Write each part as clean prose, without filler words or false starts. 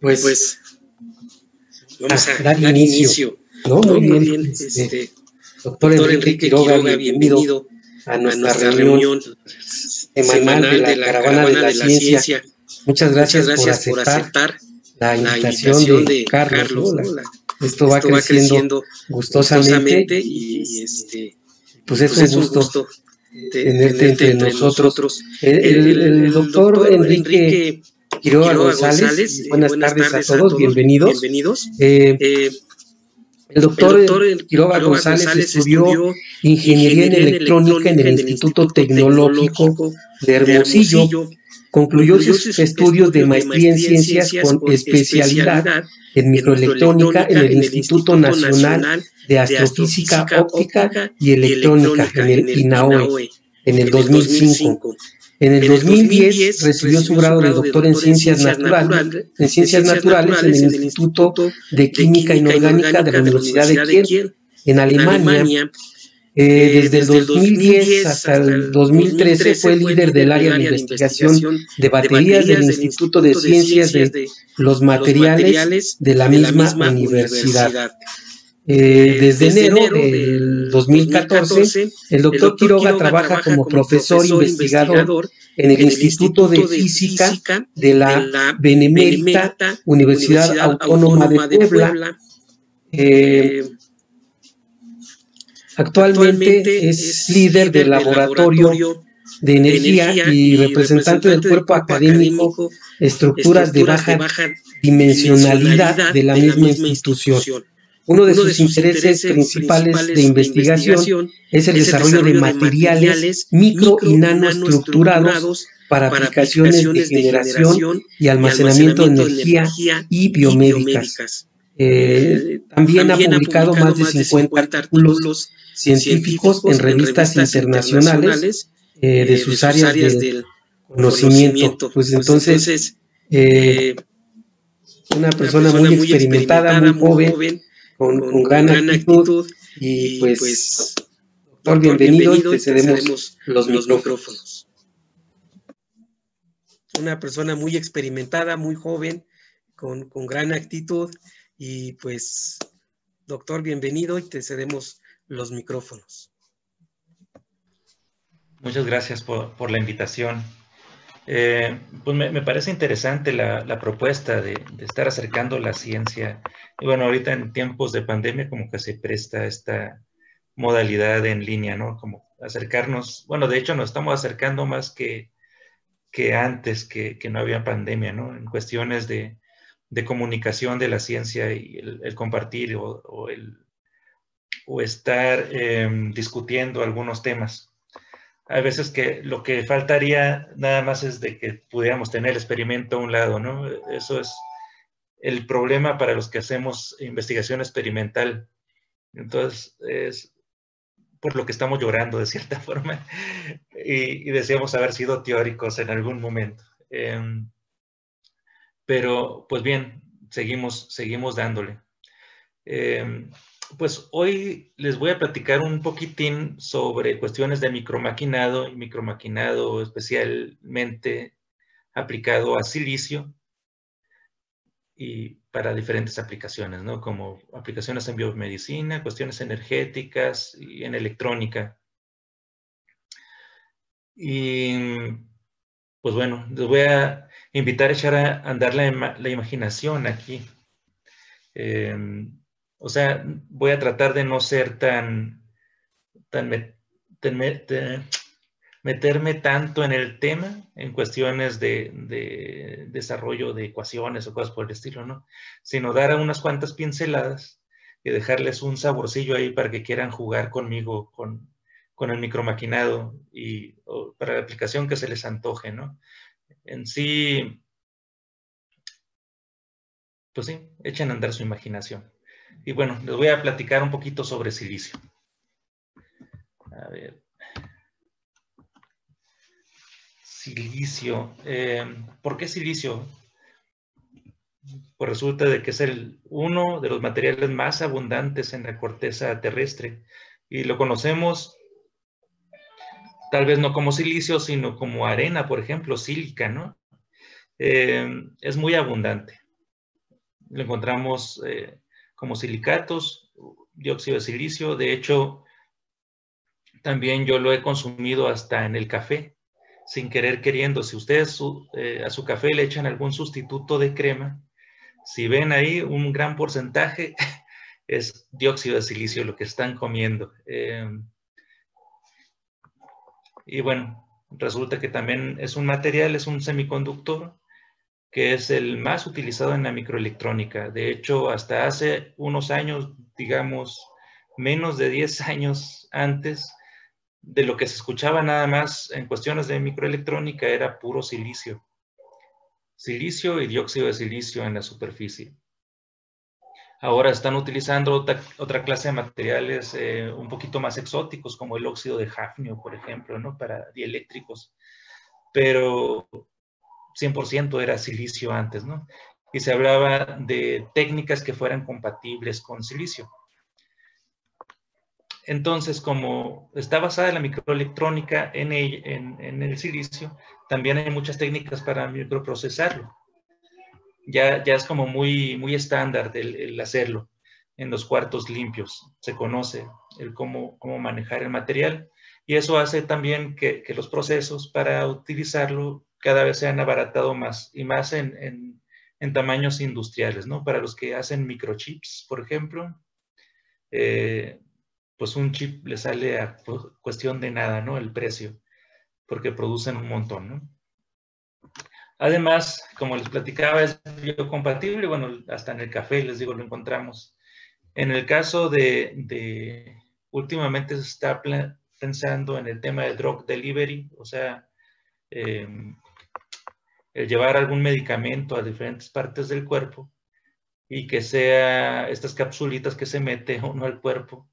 Pues vamos a dar inicio. No, muy bien. Doctor Enrique Quiroga, bienvenido a nuestra reunión semanal de la Caravana de la Ciencia. Muchas gracias por aceptar la invitación de Carlos. Esto va creciendo gustosamente y pues es un gusto tenerte entre nosotros. El doctor Enrique Quiroga González, buenas tardes a todos, bienvenidos. El doctor Quiroga González estudió Ingeniería en Electrónica en el Instituto Tecnológico de Hermosillo. Concluyó sus estudios de maestría en ciencias con especialidad en microelectrónica en el Instituto Nacional de Astrofísica Óptica y Electrónica, en el INAOE, en el 2005. En el 2010 recibió su grado de doctor en Ciencias Naturales en el Instituto de Química Inorgánica de la Universidad de Kiel, en Alemania. Desde el 2010 hasta el 2013 fue líder del área de investigación de baterías del Instituto de Ciencias de los Materiales de la misma universidad. Desde enero del 2014, el doctor Quiroga trabaja como profesor investigador en el Instituto de Física de la Benemérita Universidad Autónoma de Puebla. Actualmente es líder del Laboratorio de Energía y representante del Cuerpo Académico Estructuras de Baja Dimensionalidad de la misma institución. Uno de sus intereses principales de investigación es el desarrollo de materiales micro y nanoestructurados para aplicaciones de generación y almacenamiento de energía y biomédicas. También ha publicado más de 50 artículos científicos en revistas internacionales de sus áreas del conocimiento. Pues entonces, una persona muy experimentada, muy joven, con gran actitud, y pues, doctor, bienvenido y te cedemos los micrófonos. Una persona muy experimentada, muy joven, con gran actitud. Y pues, doctor, bienvenido y te cedemos los micrófonos. Muchas gracias por la invitación. Pues me parece interesante la propuesta de estar acercando la ciencia. Y bueno, ahorita en tiempos de pandemia como que se presta esta modalidad en línea, ¿no? Como acercarnos, bueno, de hecho nos estamos acercando más que antes, que no había pandemia, ¿no? En cuestiones de comunicación de la ciencia y el compartir o estar discutiendo algunos temas. Hay veces que lo que faltaría nada más es de que pudiéramos tener el experimento a un lado, ¿no? Eso es el problema para los que hacemos investigación experimental. Entonces, es por lo que estamos llorando de cierta forma y deseamos haber sido teóricos en algún momento. Pero, pues bien, seguimos dándole. Pues hoy les voy a platicar un poquitín sobre cuestiones de micromaquinado y micromaquinado especialmente aplicado a silicio y para diferentes aplicaciones, ¿no? Como aplicaciones en biomedicina, cuestiones energéticas y en electrónica. Y pues bueno, les voy a invitar a echar a andar la imaginación aquí. O sea, voy a tratar de no ser meterme tanto en el tema, en cuestiones de desarrollo de ecuaciones o cosas por el estilo, ¿no? Sino dar unas cuantas pinceladas y dejarles un saborcillo ahí para que quieran jugar conmigo con el micromaquinado y para la aplicación que se les antoje, ¿no? En sí, pues sí, echen a andar su imaginación. Y bueno, les voy a platicar un poquito sobre silicio. A ver. Silicio. ¿Por qué silicio? Pues resulta de que es uno de los materiales más abundantes en la corteza terrestre. Y lo conocemos tal vez no como silicio, sino como arena, por ejemplo, sílica, ¿no? Es muy abundante. Lo encontramos como silicatos, dióxido de silicio. De hecho, también yo lo he consumido hasta en el café, sin querer queriendo. Si ustedes a su café le echan algún sustituto de crema, si ven ahí un gran porcentaje es dióxido de silicio lo que están comiendo. Y bueno, resulta que también es un material, es un semiconductor, que es el más utilizado en la microelectrónica. De hecho, hasta hace unos años, digamos, menos de 10 años antes, de lo que se escuchaba nada más en cuestiones de microelectrónica era puro silicio. Silicio y dióxido de silicio en la superficie. Ahora están utilizando otra clase de materiales un poquito más exóticos, como el óxido de hafnio, por ejemplo, ¿no? Para dieléctricos. Pero 100% era silicio antes, ¿no? Y se hablaba de técnicas que fueran compatibles con silicio. Entonces, como está basada en la microelectrónica en el silicio, también hay muchas técnicas para microprocesarlo. Ya es como muy estándar el hacerlo en los cuartos limpios. Se conoce el cómo manejar el material, y eso hace también que los procesos para utilizarlo cada vez se han abaratado más, y más en tamaños industriales, ¿no? Para los que hacen microchips, por ejemplo, pues un chip le sale a cuestión de nada, ¿no? El precio, porque producen un montón, ¿no? Además, como les platicaba, es biocompatible. Bueno, hasta en el café, les digo, lo encontramos. En el caso últimamente se está pensando en el tema de drug delivery, o sea, el llevar algún medicamento a diferentes partes del cuerpo y que sea estas capsulitas que se mete uno al cuerpo,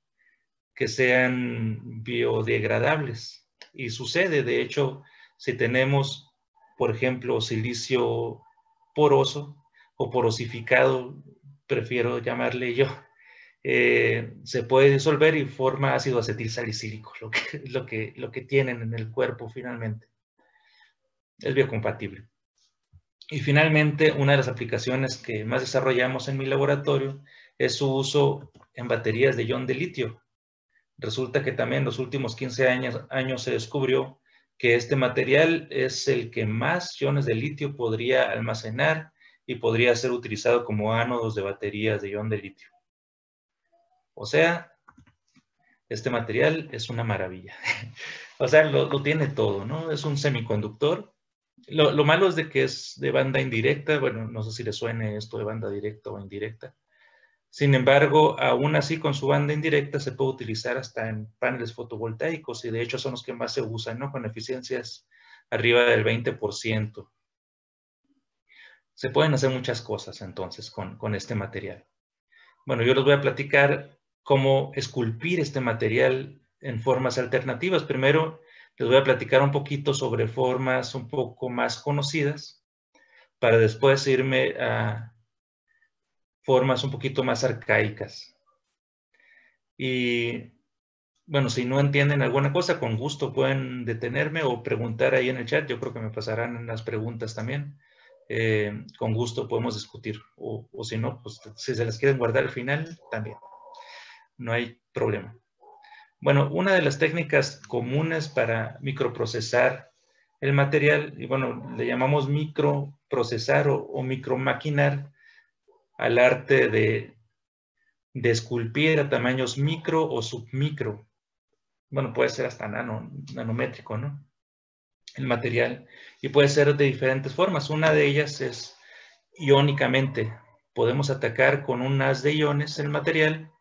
que sean biodegradables. Y sucede, de hecho, si tenemos, por ejemplo, silicio poroso o porosificado, prefiero llamarle yo, se puede disolver y forma ácido acetil salicílico, lo que tienen en el cuerpo finalmente. Es biocompatible. Y finalmente, una de las aplicaciones que más desarrollamos en mi laboratorio es su uso en baterías de ion de litio. Resulta que también en los últimos 15 años se descubrió que este material es el que más iones de litio podría almacenar y podría ser utilizado como ánodos de baterías de ion de litio. O sea, este material es una maravilla. O sea, lo tiene todo, ¿no? Es un semiconductor. Lo malo es de que es de banda indirecta. Bueno, no sé si le suene esto de banda directa o indirecta. Sin embargo, aún así con su banda indirecta se puede utilizar hasta en paneles fotovoltaicos, y de hecho son los que más se usan, ¿no? Con eficiencias arriba del 20%. Se pueden hacer muchas cosas entonces con este material. Bueno, yo les voy a platicar cómo esculpir este material en formas alternativas. Primero les voy a platicar un poquito sobre formas un poco más conocidas, para después irme a formas un poquito más arcaicas. Y bueno, si no entienden alguna cosa, con gusto pueden detenerme o preguntar ahí en el chat. Yo creo que me pasarán las preguntas también. Con gusto podemos discutir. O si no, pues si se las quieren guardar al final, también. No hay problema. Bueno, una de las técnicas comunes para microprocesar el material, y bueno, le llamamos microprocesar o micromaquinar, al arte de esculpir a tamaños micro o submicro. Bueno, puede ser hasta nanométrico, ¿no? El material. Y puede ser de diferentes formas. Una de ellas es iónicamente. Podemos atacar con un haz de iones el material.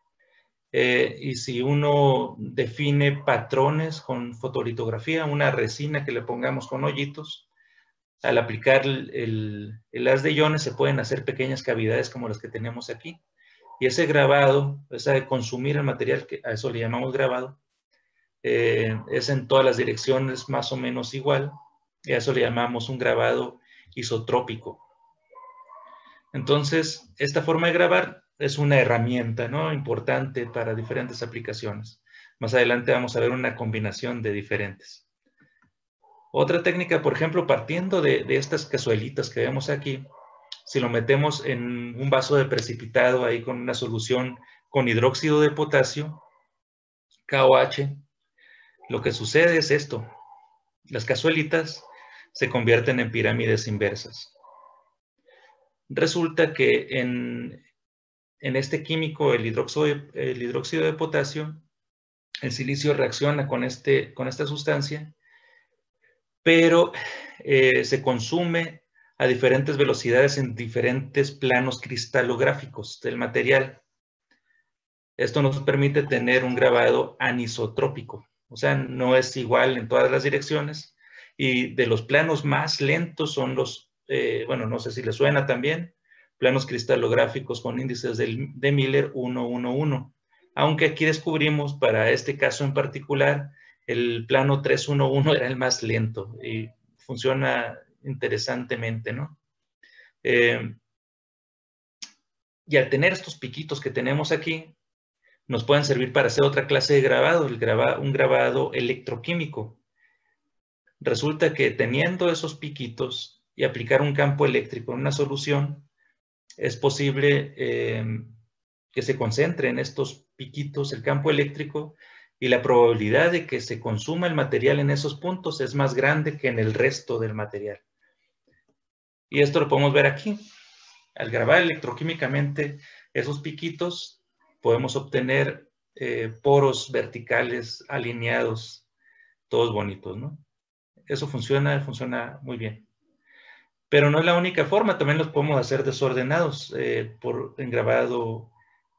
Y si uno define patrones con fotolitografía, una resina que le pongamos con hoyitos, al aplicar el haz de iones se pueden hacer pequeñas cavidades como las que tenemos aquí. Y ese grabado, esa consumir el material, que a eso le llamamos grabado, es en todas las direcciones más o menos igual. Y a eso le llamamos un grabado isotrópico. Entonces, esta forma de grabar es una herramienta, ¿no? Importante para diferentes aplicaciones. Más adelante vamos a ver una combinación de diferentes. Otra técnica, por ejemplo, partiendo de estas cazuelitas que vemos aquí, si lo metemos en un vaso de precipitado ahí con una solución con hidróxido de potasio, KOH, lo que sucede es esto. Las cazuelitas se convierten en pirámides inversas. Resulta que en este químico, el hidróxido de potasio, el silicio reacciona con esta sustancia, pero se consume a diferentes velocidades en diferentes planos cristalográficos del material. Esto nos permite tener un grabado anisotrópico, o sea, no es igual en todas las direcciones, y de los planos más lentos son los, bueno, no sé si les suena también, planos cristalográficos con índices de Miller 111, aunque aquí descubrimos para este caso en particular, el plano 311 era el más lento y funciona interesantemente, ¿no? Y al tener estos piquitos que tenemos aquí, nos pueden servir para hacer otra clase de grabado, un grabado electroquímico. Resulta que teniendo esos piquitos y aplicar un campo eléctrico en una solución, es posible que se concentre en estos piquitos el campo eléctrico, y la probabilidad de que se consuma el material en esos puntos es más grande que en el resto del material. Y esto lo podemos ver aquí. Al grabar electroquímicamente esos piquitos, podemos obtener poros verticales alineados, todos bonitos, ¿no? Eso funciona muy bien. Pero no es la única forma, también los podemos hacer desordenados en grabado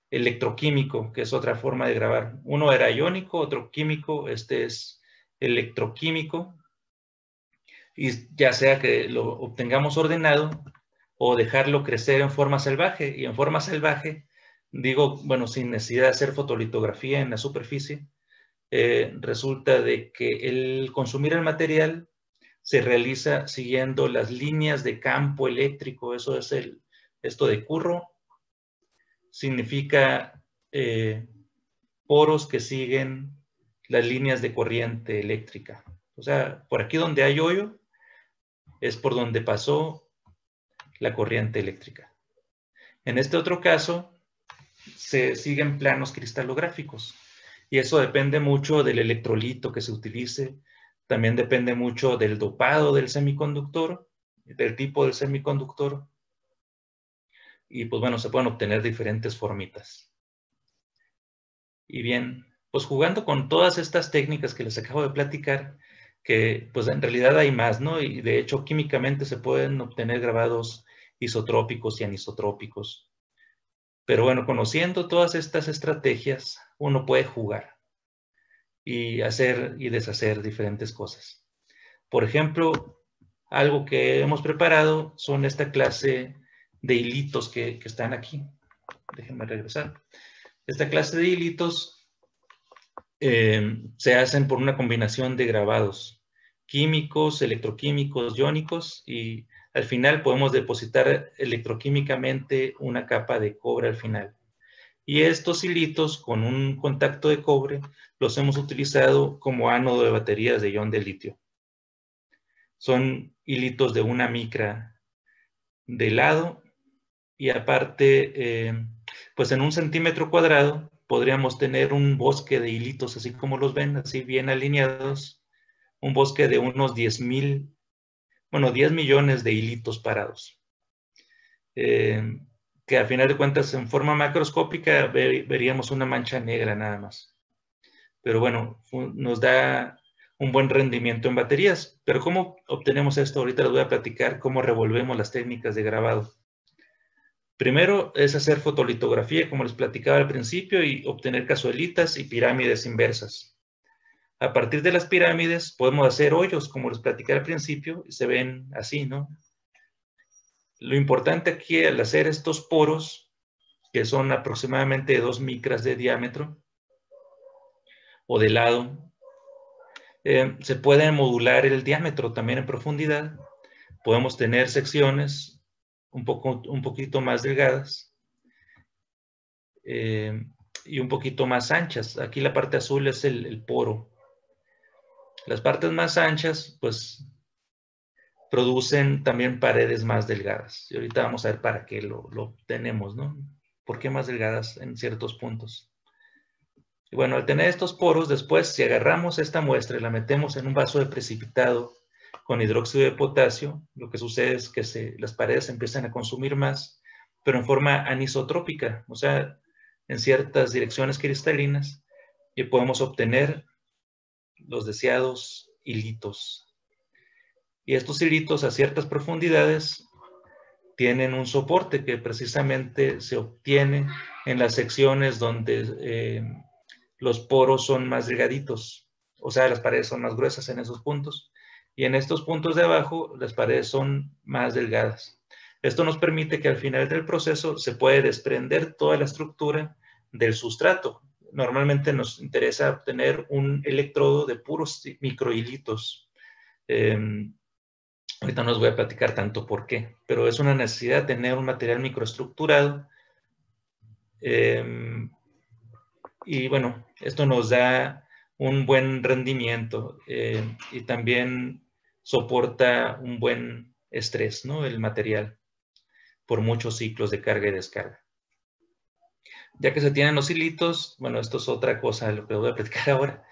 electroquímico, que es otra forma de grabar. Uno era iónico, otro químico, este es electroquímico. Y ya sea que lo obtengamos ordenado o dejarlo crecer en forma salvaje. Y en forma salvaje, digo, bueno, sin necesidad de hacer fotolitografía en la superficie, resulta de que el consumir el material se realiza siguiendo las líneas de campo eléctrico. Eso es esto de curro. Significa poros que siguen las líneas de corriente eléctrica. O sea, por aquí donde hay hoyo es por donde pasó la corriente eléctrica. En este otro caso, se siguen planos cristalográficos. Y eso depende mucho del electrolito que se utilice. También depende mucho del dopado del semiconductor, del tipo del semiconductor. Y pues bueno, se pueden obtener diferentes formitas. Y bien, pues jugando con todas estas técnicas que les acabo de platicar, que pues en realidad hay más, ¿no? Y de hecho químicamente se pueden obtener grabados isotrópicos y anisotrópicos. Pero bueno, conociendo todas estas estrategias, uno puede jugar y hacer y deshacer diferentes cosas. Por ejemplo, algo que hemos preparado son esta clase de hilitos que están aquí. Déjenme regresar. Esta clase de hilitos se hacen por una combinación de grabados químicos, electroquímicos, iónicos, y al final podemos depositar electroquímicamente una capa de cobre al final. Y estos hilitos con un contacto de cobre los hemos utilizado como ánodo de baterías de ion de litio. Son hilitos de una micra de lado. Y aparte, pues en 1 cm² podríamos tener un bosque de hilitos, así como los ven, así bien alineados. Un bosque de unos 10 millones de hilitos parados. Que al final de cuentas, en forma macroscópica, veríamos una mancha negra nada más. Pero bueno, nos da un buen rendimiento en baterías. Pero ¿cómo obtenemos esto? Ahorita les voy a platicar cómo revolvemos las técnicas de grabado. Primero es hacer fotolitografía, como les platicaba al principio, y obtener cazuelitas y pirámides inversas. A partir de las pirámides podemos hacer hoyos, como les platicé al principio, y se ven así, ¿no? Lo importante aquí al hacer estos poros, que son aproximadamente 2 micras de diámetro, o de lado, se puede modular el diámetro también en profundidad. Podemos tener secciones un poquito más delgadas y un poquito más anchas. Aquí la parte azul es el poro. Las partes más anchas, pues, producen también paredes más delgadas. Y ahorita vamos a ver para qué lo tenemos, ¿no? ¿Por qué más delgadas en ciertos puntos? Y bueno, al tener estos poros, después, si agarramos esta muestra y la metemos en un vaso de precipitado con hidróxido de potasio, lo que sucede es que las paredes empiezan a consumir más, pero en forma anisotrópica, o sea, en ciertas direcciones cristalinas, y podemos obtener los deseados hilitos. Y estos hilitos a ciertas profundidades tienen un soporte que precisamente se obtiene en las secciones donde los poros son más delgaditos, o sea, las paredes son más gruesas en esos puntos, y en estos puntos de abajo las paredes son más delgadas. Esto nos permite que al final del proceso se puede desprender toda la estructura del sustrato. Normalmente nos interesa obtener un electrodo de puros microhilitos. Ahorita no os voy a platicar tanto por qué, pero es una necesidad tener un material microestructurado. Y bueno, esto nos da un buen rendimiento y también soporta un buen estrés, ¿no? El material por muchos ciclos de carga y descarga. Ya que se tienen los hilitos, bueno, esto es otra cosa de lo que voy a platicar ahora.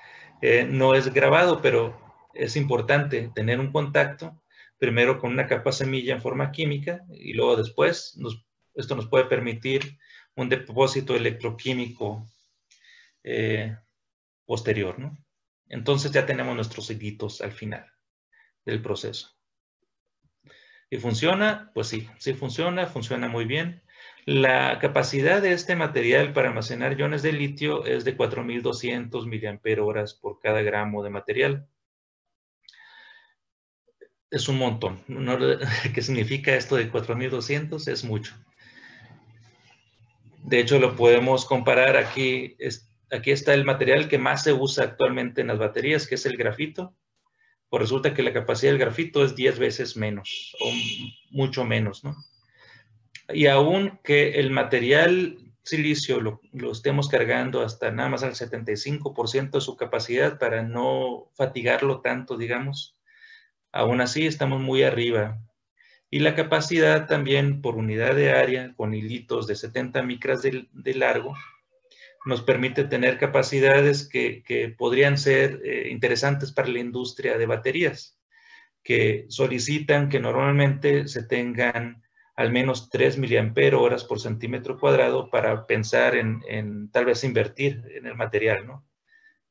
No es grabado, pero es importante tener un contacto primero con una capa semilla en forma química y luego después esto nos puede permitir un depósito electroquímico posterior, ¿no? Entonces ya tenemos nuestros hilitos al final del proceso. ¿Y funciona? Pues sí, sí funciona, funciona muy bien. La capacidad de este material para almacenar iones de litio es de 4,200 mAh por cada gramo de material. Es un montón. ¿Qué significa esto de 4,200? Es mucho. De hecho, lo podemos comparar aquí. Aquí está el material que más se usa actualmente en las baterías, que es el grafito. Pues resulta que la capacidad del grafito es 10 veces menos, o mucho menos, ¿no? Y aún que el material silicio lo estemos cargando hasta nada más al 75% de su capacidad para no fatigarlo tanto, digamos, aún así estamos muy arriba. Y la capacidad también por unidad de área, con hilitos de 70 micras de largo, nos permite tener capacidades que podrían ser interesantes para la industria de baterías, que solicitan que normalmente se tengan al menos 3 mAh por centímetro cuadrado para pensar en tal vez invertir en el material, ¿no?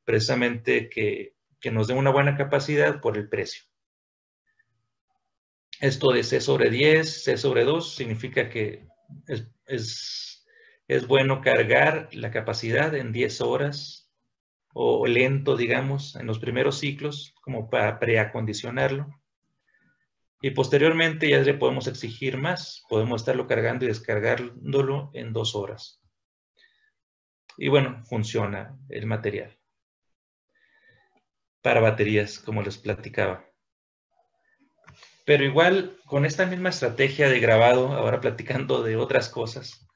Precisamente que nos dé una buena capacidad por el precio. Esto de C sobre 10, C sobre 2 significa que es bueno cargar la capacidad en 10 horas o lento, digamos, en los primeros ciclos, como para preacondicionarlo. Y posteriormente ya le podemos exigir más. Podemos estarlo cargando y descargándolo en 2 horas. Y bueno, funciona el material para baterías, como les platicaba. Pero igual, con esta misma estrategia de grabado, ahora platicando de otras cosas,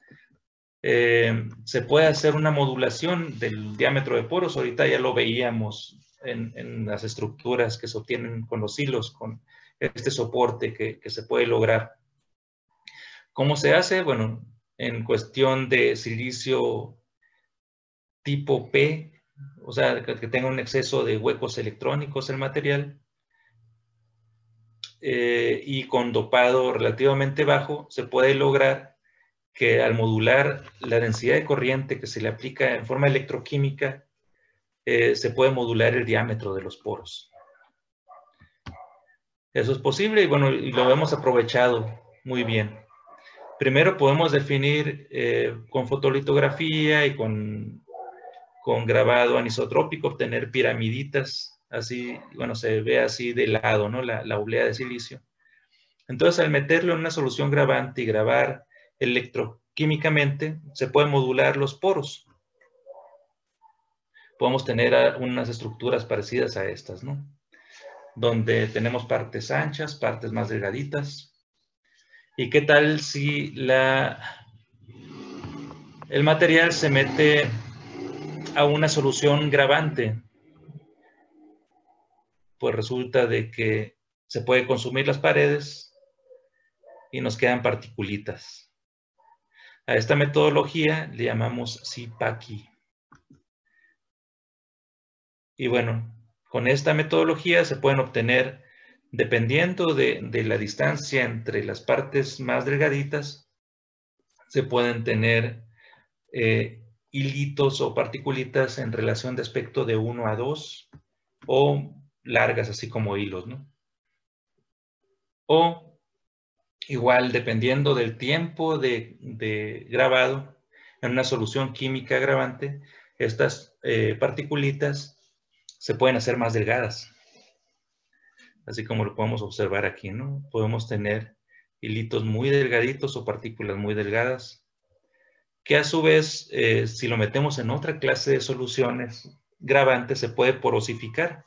se puede hacer una modulación del diámetro de poros. Ahorita ya lo veíamos en las estructuras que se obtienen con los hilos, con este soporte que se puede lograr. ¿Cómo se hace? Bueno, en cuestión de silicio tipo P, o sea, que tenga un exceso de huecos electrónicos el material, y con dopado relativamente bajo, se puede lograr que al modular la densidad de corriente que se le aplica en forma electroquímica, se puede modular el diámetro de los poros. Eso es posible y bueno, lo hemos aprovechado muy bien. Primero podemos definir con fotolitografía y con grabado anisotrópico, obtener piramiditas, así, bueno, se ve así de lado, ¿no? La oblea de silicio. Entonces, al meterlo en una solución grabante y grabar electroquímicamente, se pueden modular los poros. Podemos tener unas estructuras parecidas a estas, ¿no? Donde tenemos partes anchas, partes más delgaditas. ¿Y qué tal si el material se mete a una solución gravante? pues resulta de que se puede consumir las paredes y nos quedan particulitas. A esta metodología le llamamos SIPACI. Y bueno, con esta metodología se pueden obtener, dependiendo de la distancia entre las partes más delgaditas, se pueden tener hilitos o particulitas en relación de aspecto de 1 a 2 o largas, así como hilos, ¿no? O igual, dependiendo del tiempo de grabado, en una solución química agravante, estas particulitas se pueden hacer más delgadas. Así como lo podemos observar aquí, ¿no? Podemos tener hilitos muy delgaditos o partículas muy delgadas, que a su vez, si lo metemos en otra clase de soluciones gravantes, se puede porosificar.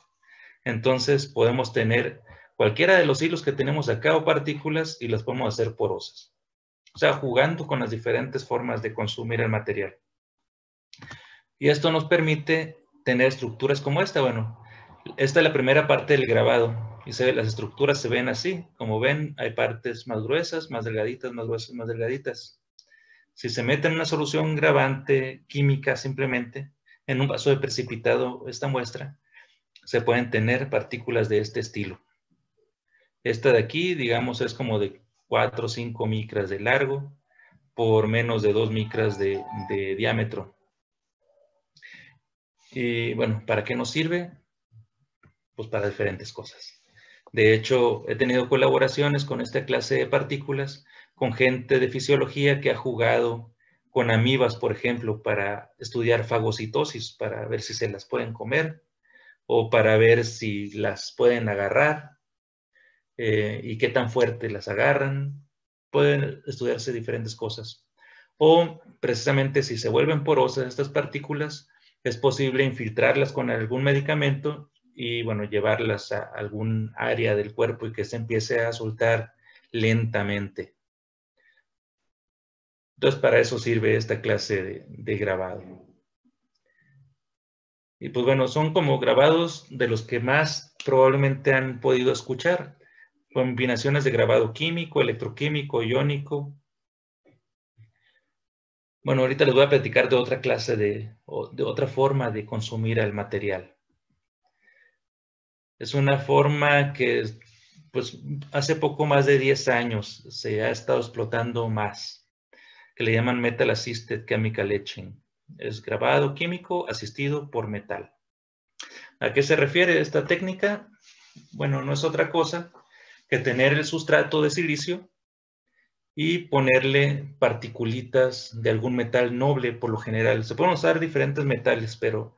Entonces podemos tener cualquiera de los hilos que tenemos acá o partículas y las podemos hacer porosas. O sea, jugando con las diferentes formas de consumir el material. Y esto nos permite tener estructuras como esta. Bueno, esta es la primera parte del grabado. Y las estructuras se ven así. Como ven, hay partes más gruesas, más delgaditas, más gruesas, más delgaditas. Si se mete en una solución gravante química simplemente, en un vaso de precipitado, esta muestra, se pueden tener partículas de este estilo. Esta de aquí, digamos, es como de 4 o 5 micras de largo por menos de 2 micras de diámetro. Y bueno, ¿para qué nos sirve? Pues para diferentes cosas. De hecho, he tenido colaboraciones con esta clase de partículas, con gente de fisiología que ha jugado con amibas, por ejemplo, para estudiar fagocitosis, para ver si se las pueden comer, o para ver si las pueden agarrar y qué tan fuerte las agarran. Pueden estudiarse diferentes cosas. O precisamente si se vuelven porosas estas partículas, es posible infiltrarlas con algún medicamento y bueno, llevarlas a algún área del cuerpo y que se empiece a soltar lentamente. Entonces para eso sirve esta clase de grabado. Y pues bueno, son como grabados de los que más probablemente han podido escuchar. Combinaciones de grabado químico, electroquímico, iónico. Bueno, ahorita les voy a platicar de otra clase de otra forma de consumir el material. Es una forma que pues hace poco más de 10 años se ha estado explotando más, que le llaman Metal Assisted Chemical Etching. Es grabado químico asistido por metal. ¿A qué se refiere esta técnica? Bueno, no es otra cosa que tener el sustrato de silicio y ponerle particulitas de algún metal noble por lo general. Se pueden usar diferentes metales, pero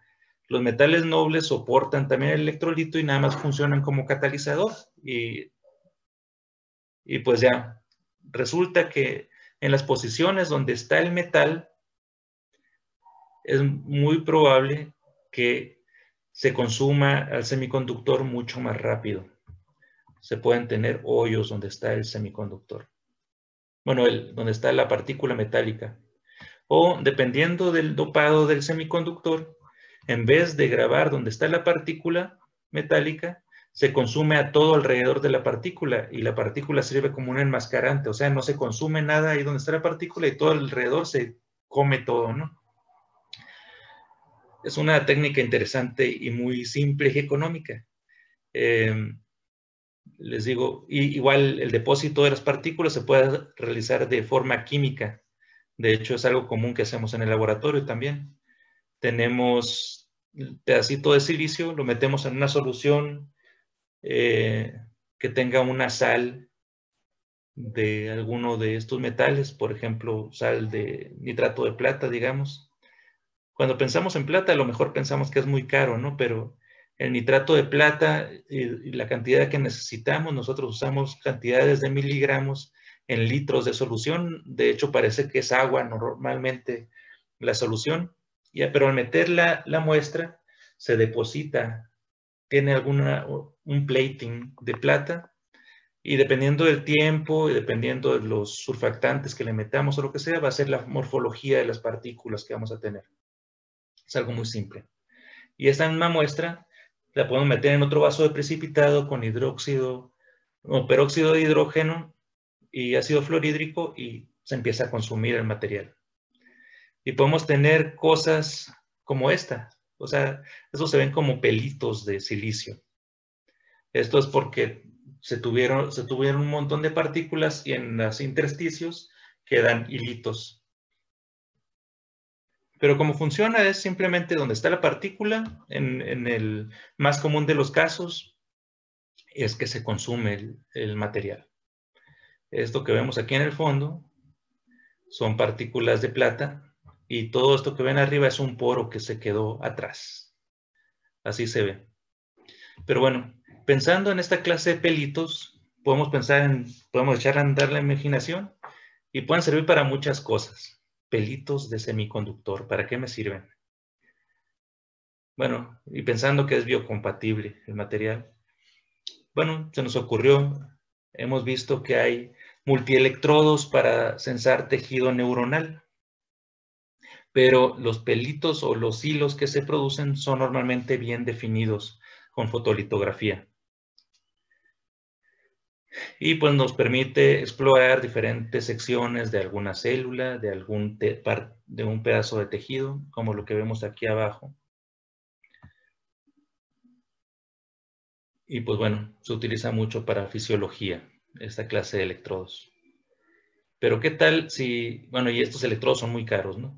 los metales nobles soportan también el electrolito y nada más funcionan como catalizador. Y pues ya, resulta que en las posiciones donde está el metal, es muy probable que se consuma al semiconductor mucho más rápido. Se pueden tener hoyos donde está el semiconductor. Bueno, donde está la partícula metálica. O dependiendo del dopado del semiconductor, en vez de grabar donde está la partícula metálica, se consume a todo alrededor de la partícula y la partícula sirve como un enmascarante. O sea, no se consume nada ahí donde está la partícula y todo alrededor se come todo, ¿no? Es una técnica interesante y muy simple y económica. Les digo, igual el depósito de las partículas se puede realizar de forma química. De hecho, es algo común que hacemos en el laboratorio también. Tenemos un pedacito de silicio, lo metemos en una solución que tenga una sal de alguno de estos metales, por ejemplo, sal de nitrato de plata, digamos. Cuando pensamos en plata, a lo mejor pensamos que es muy caro, ¿no? Pero el nitrato de plata y la cantidad que necesitamos, nosotros usamos cantidades de miligramos en litros de solución. De hecho, parece que es agua normalmente la solución. Pero al meter la muestra, se deposita, tiene un plating de plata. Y dependiendo del tiempo y dependiendo de los surfactantes que le metamos o lo que sea, va a ser la morfología de las partículas que vamos a tener. Es algo muy simple. Y esa misma muestra la podemos meter en otro vaso de precipitado con hidróxido, o peróxido de hidrógeno y ácido fluorhídrico, y se empieza a consumir el material. Y podemos tener cosas como esta. O sea, estos se ven como pelitos de silicio. Esto es porque se tuvieron un montón de partículas y en los intersticios quedan hilitos. Pero como funciona es simplemente donde está la partícula, en el más común de los casos, es que se consume el material. Esto que vemos aquí en el fondo son partículas de plata y todo esto que ven arriba es un poro que se quedó atrás. Así se ve. Pero bueno, pensando en esta clase de pelitos, podemos echar a andar la imaginación y pueden servir para muchas cosas. Pelitos de semiconductor, ¿para qué me sirven? Bueno, y pensando que es biocompatible el material. Bueno, se nos ocurrió, hemos visto que hay multielectrodos para censar tejido neuronal, pero los pelitos o los hilos que se producen son normalmente bien definidos con fotolitografía. Y pues nos permite explorar diferentes secciones de alguna célula, de un pedazo de tejido, como lo que vemos aquí abajo. Y pues bueno, se utiliza mucho para fisiología, esta clase de electrodos. Pero qué tal si, bueno, y estos electrodos son muy caros, ¿no?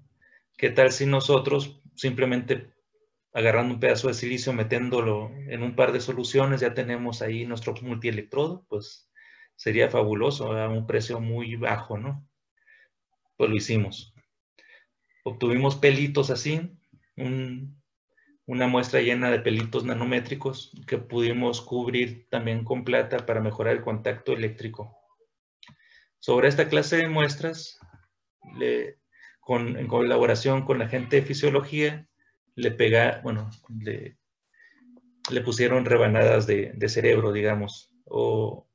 ¿Qué tal si nosotros simplemente agarrando un pedazo de silicio, metiéndolo en un par de soluciones, ya tenemos ahí nuestro multielectrodo? Pues sería fabuloso, a un precio muy bajo, ¿no? Pues lo hicimos. Obtuvimos pelitos así, una muestra llena de pelitos nanométricos que pudimos cubrir también con plata para mejorar el contacto eléctrico. Sobre esta clase de muestras, en colaboración con la gente de fisiología, le pusieron rebanadas de cerebro, digamos, o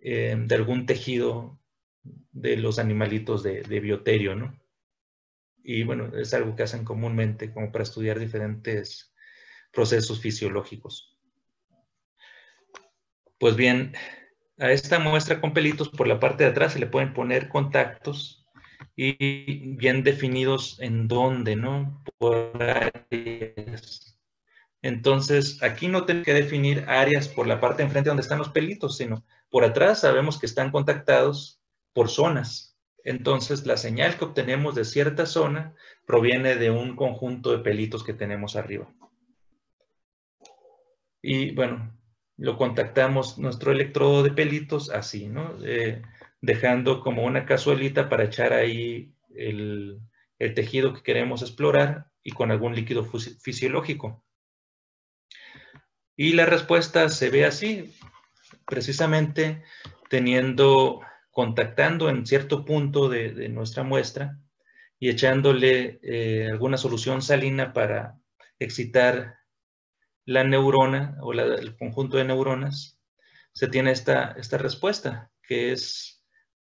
de algún tejido de los animalitos de bioterio, ¿no? Y bueno, es algo que hacen comúnmente como para estudiar diferentes procesos fisiológicos. Pues bien, a esta muestra con pelitos por la parte de atrás se le pueden poner contactos y bien definidos en dónde, ¿no? Por áreas. Entonces, aquí no tenemos que definir áreas por la parte de enfrente donde están los pelitos, sino por atrás sabemos que están contactados por zonas. Entonces, la señal que obtenemos de cierta zona proviene de un conjunto de pelitos que tenemos arriba. Y, bueno, lo contactamos nuestro electrodo de pelitos así, ¿no? Dejando como una cazuelita para echar ahí el tejido que queremos explorar y con algún líquido fisiológico. Y la respuesta se ve así, precisamente contactando en cierto punto de nuestra muestra y echándole alguna solución salina para excitar la neurona o el conjunto de neuronas, se tiene esta respuesta, que es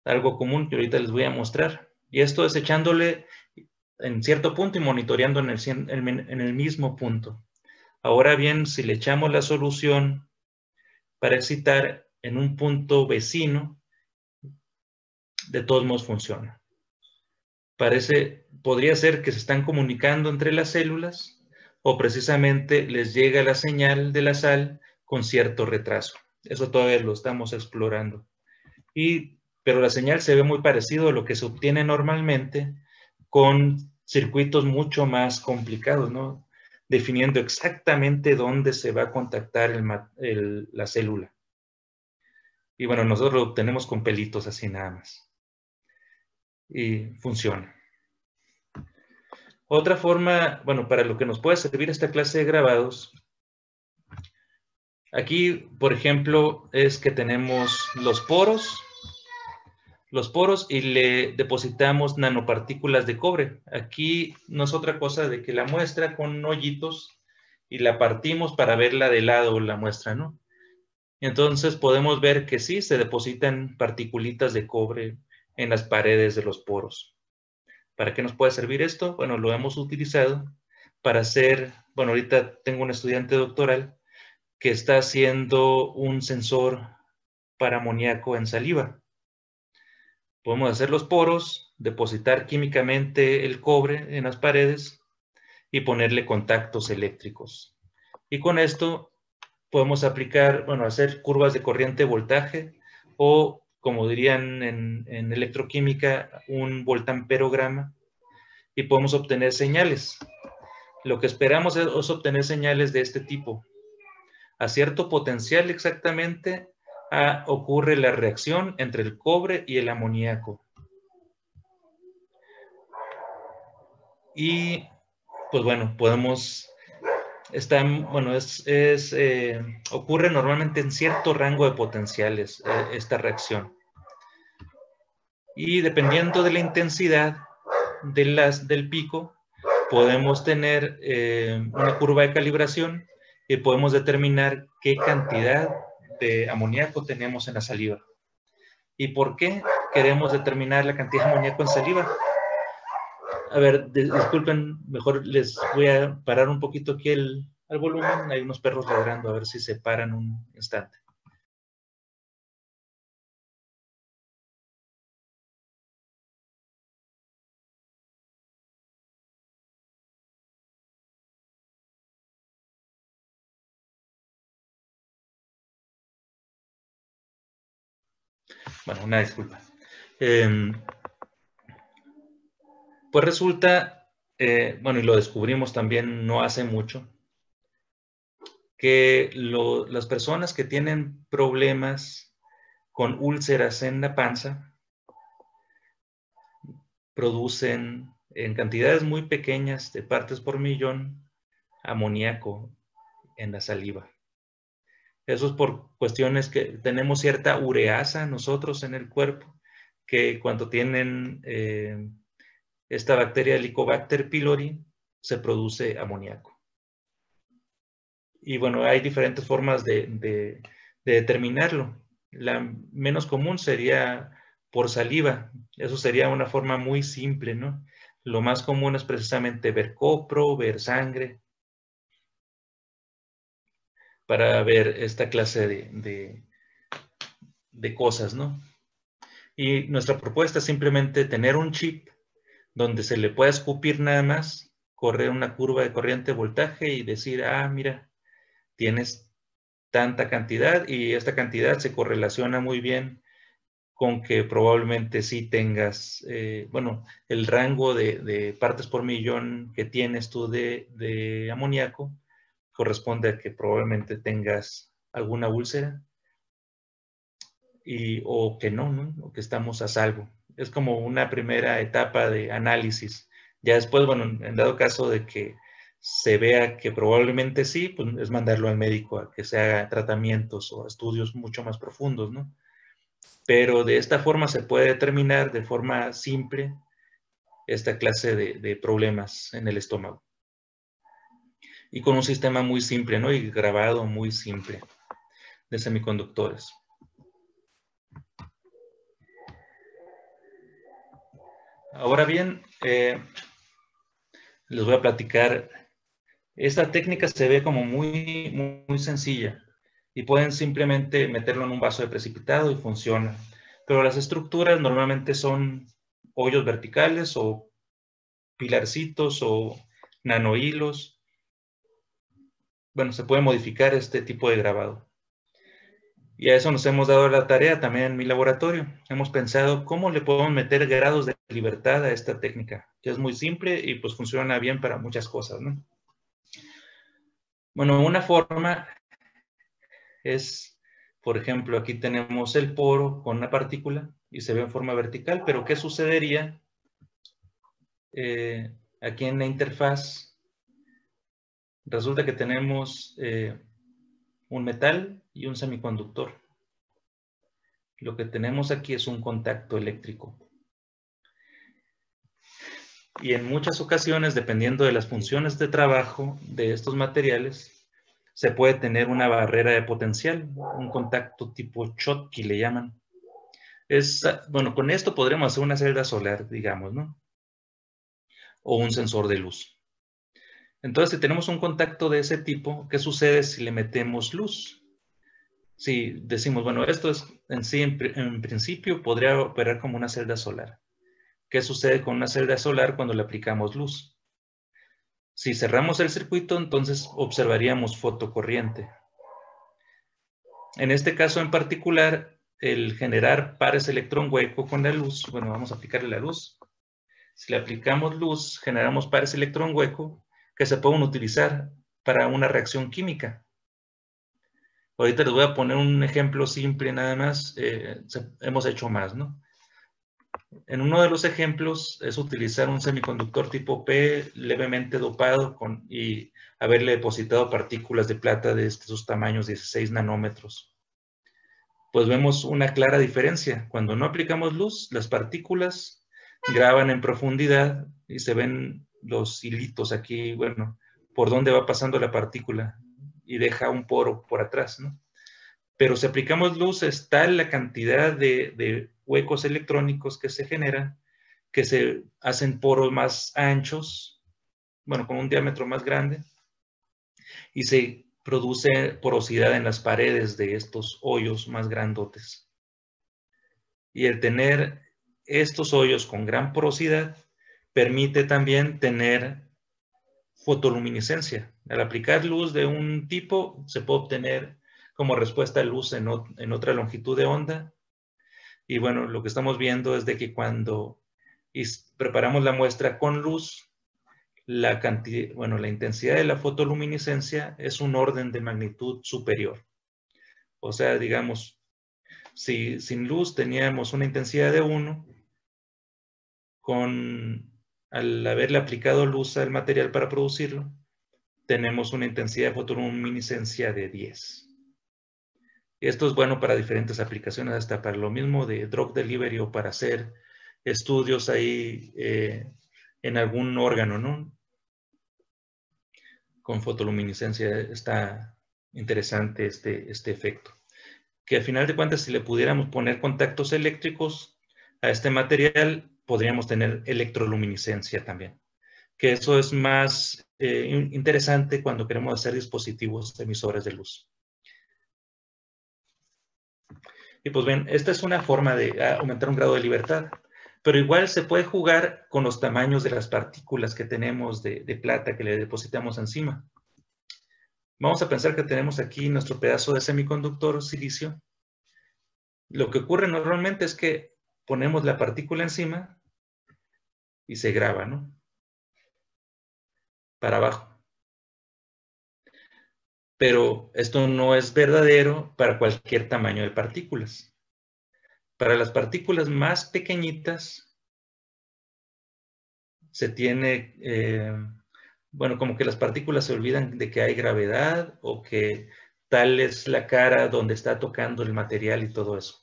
algo común que ahorita les voy a mostrar. Y esto es echándole en cierto punto y monitoreando en el mismo punto. Ahora bien, si le echamos la solución para excitar en un punto vecino, de todos modos funciona. Podría ser que se están comunicando entre las células o precisamente les llega la señal de la sal con cierto retraso. Eso todavía lo estamos explorando. Pero la señal se ve muy parecido a lo que se obtiene normalmente con circuitos mucho más complicados, ¿no? Definiendo exactamente dónde se va a contactar la célula. Y bueno, nosotros lo obtenemos con pelitos así nada más. Y funciona. Otra forma, bueno, para lo que nos puede servir esta clase de grabados. Aquí, por ejemplo, es que tenemos los poros y le depositamos nanopartículas de cobre. Aquí no es otra cosa de que la muestra con hoyitos y la partimos para verla de lado la muestra, ¿no? Entonces podemos ver que sí, se depositan particulitas de cobre en las paredes de los poros. ¿Para qué nos puede servir esto? Bueno, lo hemos utilizado para hacer, bueno, ahorita tengo un estudiante doctoral que está haciendo un sensor para amoníaco en saliva. Podemos hacer los poros, depositar químicamente el cobre en las paredes y ponerle contactos eléctricos. Y con esto podemos aplicar, bueno, hacer curvas de corriente de voltaje o, como dirían en electroquímica, un voltamperograma, y podemos obtener señales. Lo que esperamos es obtener señales de este tipo. A cierto potencial exactamente ocurre la reacción entre el cobre y el amoníaco. Y pues bueno, podemos, ocurre normalmente en cierto rango de potenciales esta reacción. Y dependiendo de la intensidad del pico, podemos tener una curva de calibración y podemos determinar qué cantidad de amoníaco tenemos en la saliva. ¿Y por qué queremos determinar la cantidad de amoníaco en saliva? A ver, disculpen, mejor les voy a parar un poquito aquí al volumen. Hay unos perros ladrando, a ver si se paran un instante. Bueno, una disculpa. Pues resulta, bueno, y lo descubrimos también no hace mucho, que las personas que tienen problemas con úlceras en la panza producen en cantidades muy pequeñas de partes por millón amoníaco en la saliva. Eso es por cuestiones que tenemos cierta ureasa nosotros en el cuerpo, que cuando tienen esta bacteria Helicobacter pylori se produce amoníaco. Y bueno, hay diferentes formas de determinarlo. La menos común sería por saliva. Eso sería una forma muy simple, ¿no? Lo más común es precisamente ver copro, ver sangre, para ver esta clase de cosas, ¿no? Y nuestra propuesta es simplemente tener un chip donde se le pueda escupir nada más, correr una curva de corriente de voltaje y decir, ah, mira, tienes tanta cantidad y esta cantidad se correlaciona muy bien con que probablemente sí tengas, bueno, el rango de partes por millón que tienes tú de amoníaco corresponde a que probablemente tengas alguna úlcera o que no, ¿no? O que estamos a salvo. Es como una primera etapa de análisis. Ya después, bueno, en dado caso de que se vea que probablemente sí, pues es mandarlo al médico a que se haga tratamientos o estudios mucho más profundos, ¿no? Pero de esta forma se puede determinar de forma simple esta clase de problemas en el estómago. Y con un sistema muy simple, ¿no? Y grabado muy simple de semiconductores. Ahora bien, les voy a platicar. Esta técnica se ve como muy sencilla y pueden simplemente meterlo en un vaso de precipitado y funciona. Pero las estructuras normalmente son hoyos verticales o pilarcitos o nanohilos. Bueno, se puede modificar este tipo de grabado. Y a eso nos hemos dado la tarea también en mi laboratorio. Hemos pensado cómo le podemos meter grados de libertad a esta técnica, que es muy simple y pues funciona bien para muchas cosas, ¿no? Bueno, una forma es, por ejemplo, aquí tenemos el poro con una partícula y se ve en forma vertical, pero ¿qué sucedería aquí en la interfaz? Resulta que tenemos un metal y un semiconductor. Lo que tenemos aquí es un contacto eléctrico. Y en muchas ocasiones, dependiendo de las funciones de trabajo de estos materiales, se puede tener una barrera de potencial, un contacto tipo Schottky le llaman. Bueno, con esto podremos hacer una celda solar, digamos, ¿no? O un sensor de luz. Entonces, si tenemos un contacto de ese tipo, ¿qué sucede si le metemos luz? Si decimos, bueno, esto es en sí, en principio, podría operar como una celda solar. ¿Qué sucede con una celda solar cuando le aplicamos luz? Si cerramos el circuito, entonces observaríamos fotocorriente. En este caso en particular, el generar pares electrón hueco con la luz, bueno, vamos a aplicarle la luz. Si le aplicamos luz, generamos pares electrón hueco que se pueden utilizar para una reacción química. Ahorita les voy a poner un ejemplo simple nada más, hemos hecho más, ¿no? En uno de los ejemplos es utilizar un semiconductor tipo P levemente dopado y haberle depositado partículas de plata de estos tamaños 16 nanómetros. Pues vemos una clara diferencia. Cuando no aplicamos luz, las partículas graban en profundidad y se ven los hilitos aquí, bueno, por dónde va pasando la partícula y deja un poro por atrás, ¿no? Pero si aplicamos luz, es tal la cantidad de huecos electrónicos que se generan, que se hacen poros más anchos, bueno, con un diámetro más grande, y se produce porosidad en las paredes de estos hoyos más grandotes. Y el tener estos hoyos con gran porosidad permite también tener fotoluminiscencia. Al aplicar luz de un tipo, se puede obtener como respuesta a luz en otra longitud de onda. Y bueno, lo que estamos viendo es de que cuando preparamos la muestra con luz, la intensidad de la fotoluminiscencia es un orden de magnitud superior. O sea, digamos, si sin luz teníamos una intensidad de 1, al haberle aplicado luz al material para producirlo, tenemos una intensidad de fotoluminiscencia de 10. Esto es bueno para diferentes aplicaciones, hasta para lo mismo de drug delivery o para hacer estudios ahí en algún órgano, ¿no? Con fotoluminiscencia está interesante este efecto. Que al final de cuentas, si le pudiéramos poner contactos eléctricos a este material, podríamos tener electroluminiscencia también. Que eso es más interesante cuando queremos hacer dispositivos emisores de luz. Y pues ven, esta es una forma de aumentar un grado de libertad, pero igual se puede jugar con los tamaños de las partículas que tenemos de plata que le depositamos encima. Vamos a pensar que tenemos aquí nuestro pedazo de semiconductor silicio. Lo que ocurre normalmente es que ponemos la partícula encima y se graba, ¿no? Para abajo. Pero esto no es verdadero para cualquier tamaño de partículas. Para las partículas más pequeñitas, se tiene, bueno, como que las partículas se olvidan de que hay gravedad o que tal es la cara donde está tocando el material y todo eso.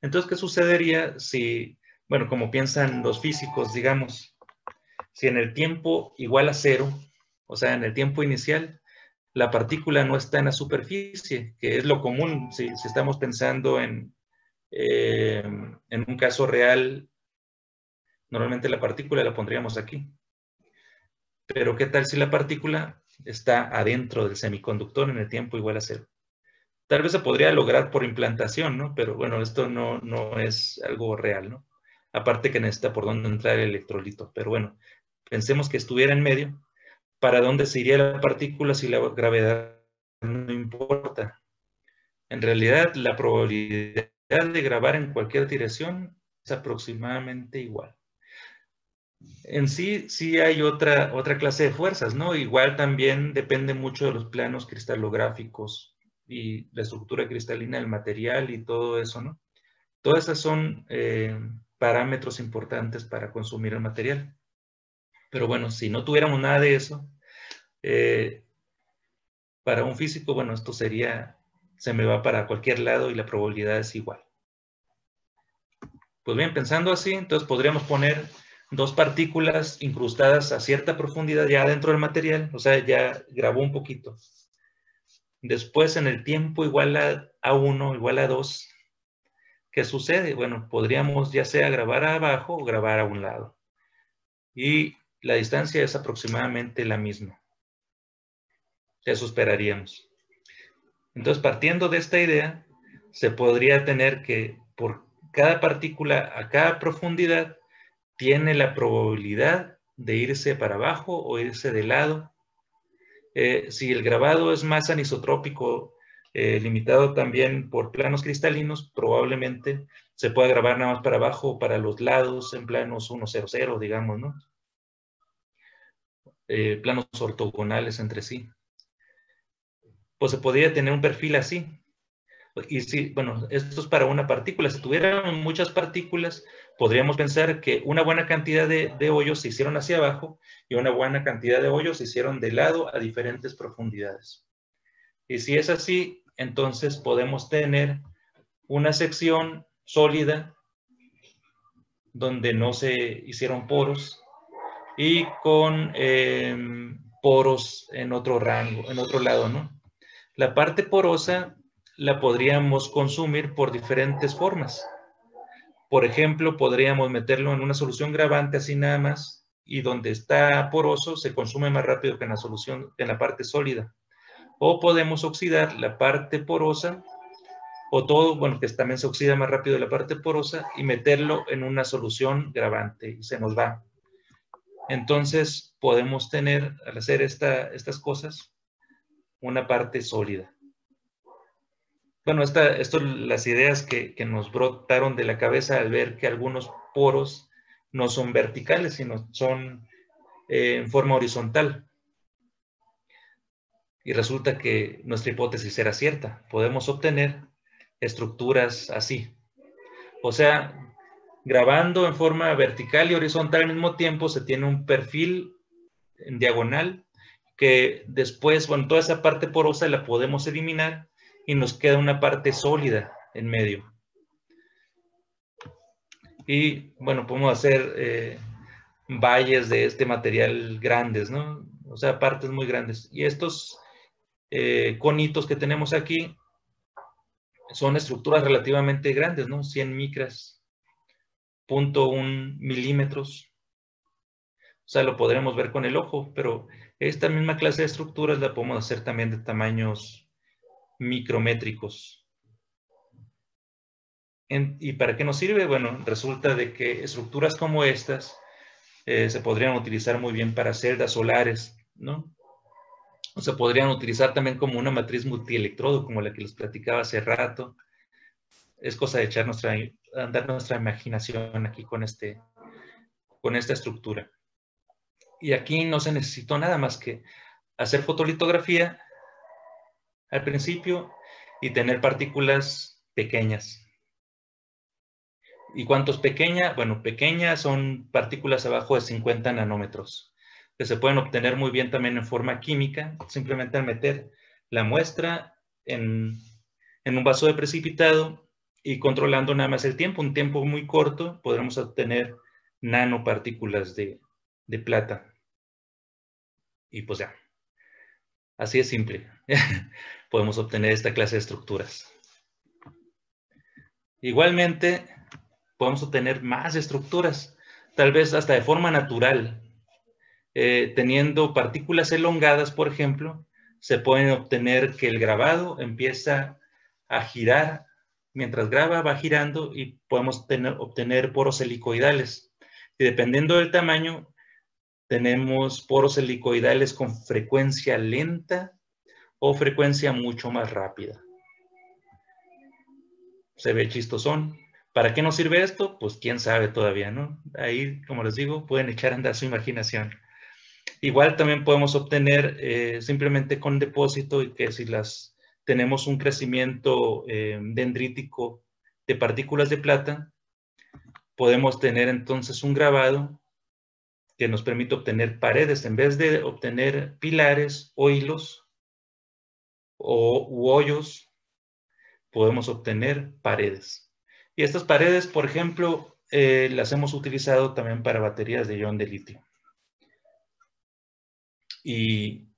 Entonces, ¿qué sucedería si, bueno, como piensan los físicos, digamos, si en el tiempo igual a cero, o sea, en el tiempo inicial, la partícula no está en la superficie, que es lo común si estamos pensando en un caso real? Normalmente la partícula la pondríamos aquí. Pero ¿qué tal si la partícula está adentro del semiconductor en el tiempo igual a cero? Tal vez se podría lograr por implantación, ¿no? Pero bueno, esto no es algo real, ¿no? Aparte que necesita por dónde entrar el electrolito. Pero bueno, pensemos que estuviera en medio. ¿Para dónde se iría la partícula si la gravedad no importa? En realidad, la probabilidad de grabar en cualquier dirección es aproximadamente igual. En sí, sí hay otra clase de fuerzas, ¿no? Igual también depende mucho de los planos cristalográficos y la estructura cristalina del material y todo eso, ¿no? Todas esas son parámetros importantes para consumir el material. Pero bueno, si no tuviéramos nada de eso, para un físico, bueno, esto sería, se me va para cualquier lado y la probabilidad es igual. Pues bien, pensando así, entonces podríamos poner dos partículas incrustadas a cierta profundidad ya dentro del material, o sea, ya grabó un poquito. Después, en el tiempo igual a 1, igual a 2, ¿qué sucede? Bueno, podríamos ya sea grabar abajo o grabar a un lado. Y la distancia es aproximadamente la misma. eso esperaríamos. Entonces, partiendo de esta idea, se podría tener que por cada partícula a cada profundidad tiene la probabilidad de irse para abajo o irse de lado. Si el grabado es más anisotrópico, limitado también por planos cristalinos, probablemente se pueda grabar nada más para abajo o para los lados en planos 1,00, digamos, ¿no? Planos ortogonales entre sí. Pues se podría tener un perfil así. Y si, bueno, esto es para una partícula. Si tuviéramos muchas partículas, podríamos pensar que una buena cantidad de hoyos se hicieron hacia abajo y una buena cantidad de hoyos se hicieron de lado a diferentes profundidades. Y si es así, entonces podemos tener una sección sólida donde no se hicieron poros y con poros en otro rango, en otro lado, ¿no? La parte porosa la podríamos consumir por diferentes formas. Por ejemplo, podríamos meterlo en una solución gravante así nada más, y donde está poroso se consume más rápido que en la solución, en la parte sólida. O podemos oxidar la parte porosa, o todo, bueno, que también se oxida más rápido la parte porosa, y meterlo en una solución gravante, y se nos va. Entonces, podemos tener, al hacer estas cosas, una parte sólida. Bueno, esto las ideas que nos brotaron de la cabeza al ver que algunos poros no son verticales, sino son en forma horizontal. Y resulta que nuestra hipótesis era cierta. Podemos obtener estructuras así. O sea, grabando en forma vertical y horizontal al mismo tiempo, se tiene un perfil en diagonal, que después, bueno, toda esa parte porosa la podemos eliminar y nos queda una parte sólida en medio. Y, bueno, podemos hacer valles de este material grandes, ¿no? O sea, partes muy grandes. Y estos conitos que tenemos aquí son estructuras relativamente grandes, ¿no? 100 micras, 0.1 milímetros. O sea, lo podremos ver con el ojo, pero esta misma clase de estructuras la podemos hacer también de tamaños micrométricos. ¿Y para qué nos sirve? Bueno, resulta de que estructuras como estas se podrían utilizar muy bien para celdas solares, ¿no? O se podrían utilizar también como una matriz multielectrodo, como la que les platicaba hace rato. Es cosa de echar andar nuestra imaginación aquí con esta estructura. Y aquí no se necesitó nada más que hacer fotolitografía al principio y tener partículas pequeñas. ¿Y cuánto es pequeña? Bueno, pequeña son partículas abajo de 50 nanómetros, que se pueden obtener muy bien también en forma química, simplemente al meter la muestra en un vaso de precipitado y controlando nada más el tiempo. Un tiempo muy corto podremos obtener nanopartículas de plata. Y pues ya, así es simple. Podemos obtener esta clase de estructuras. Igualmente, podemos obtener más estructuras, tal vez hasta de forma natural. Teniendo partículas elongadas, por ejemplo, se pueden obtener que el grabado empieza a girar. Mientras graba, va girando y podemos obtener poros helicoidales. Y dependiendo del tamaño, tenemos poros helicoidales con frecuencia lenta o frecuencia mucho más rápida. Se ve chistosón. ¿Para qué nos sirve esto? Pues quién sabe todavía, ¿no? Ahí, como les digo, pueden echar a andar su imaginación. Igual también podemos obtener simplemente con depósito, y que si las tenemos un crecimiento dendrítico de partículas de plata, podemos tener entonces un grabado que nos permite obtener paredes en vez de obtener pilares o hilos u hoyos. Podemos obtener paredes. Y estas paredes, por ejemplo, las hemos utilizado también para baterías de ion de litio. Y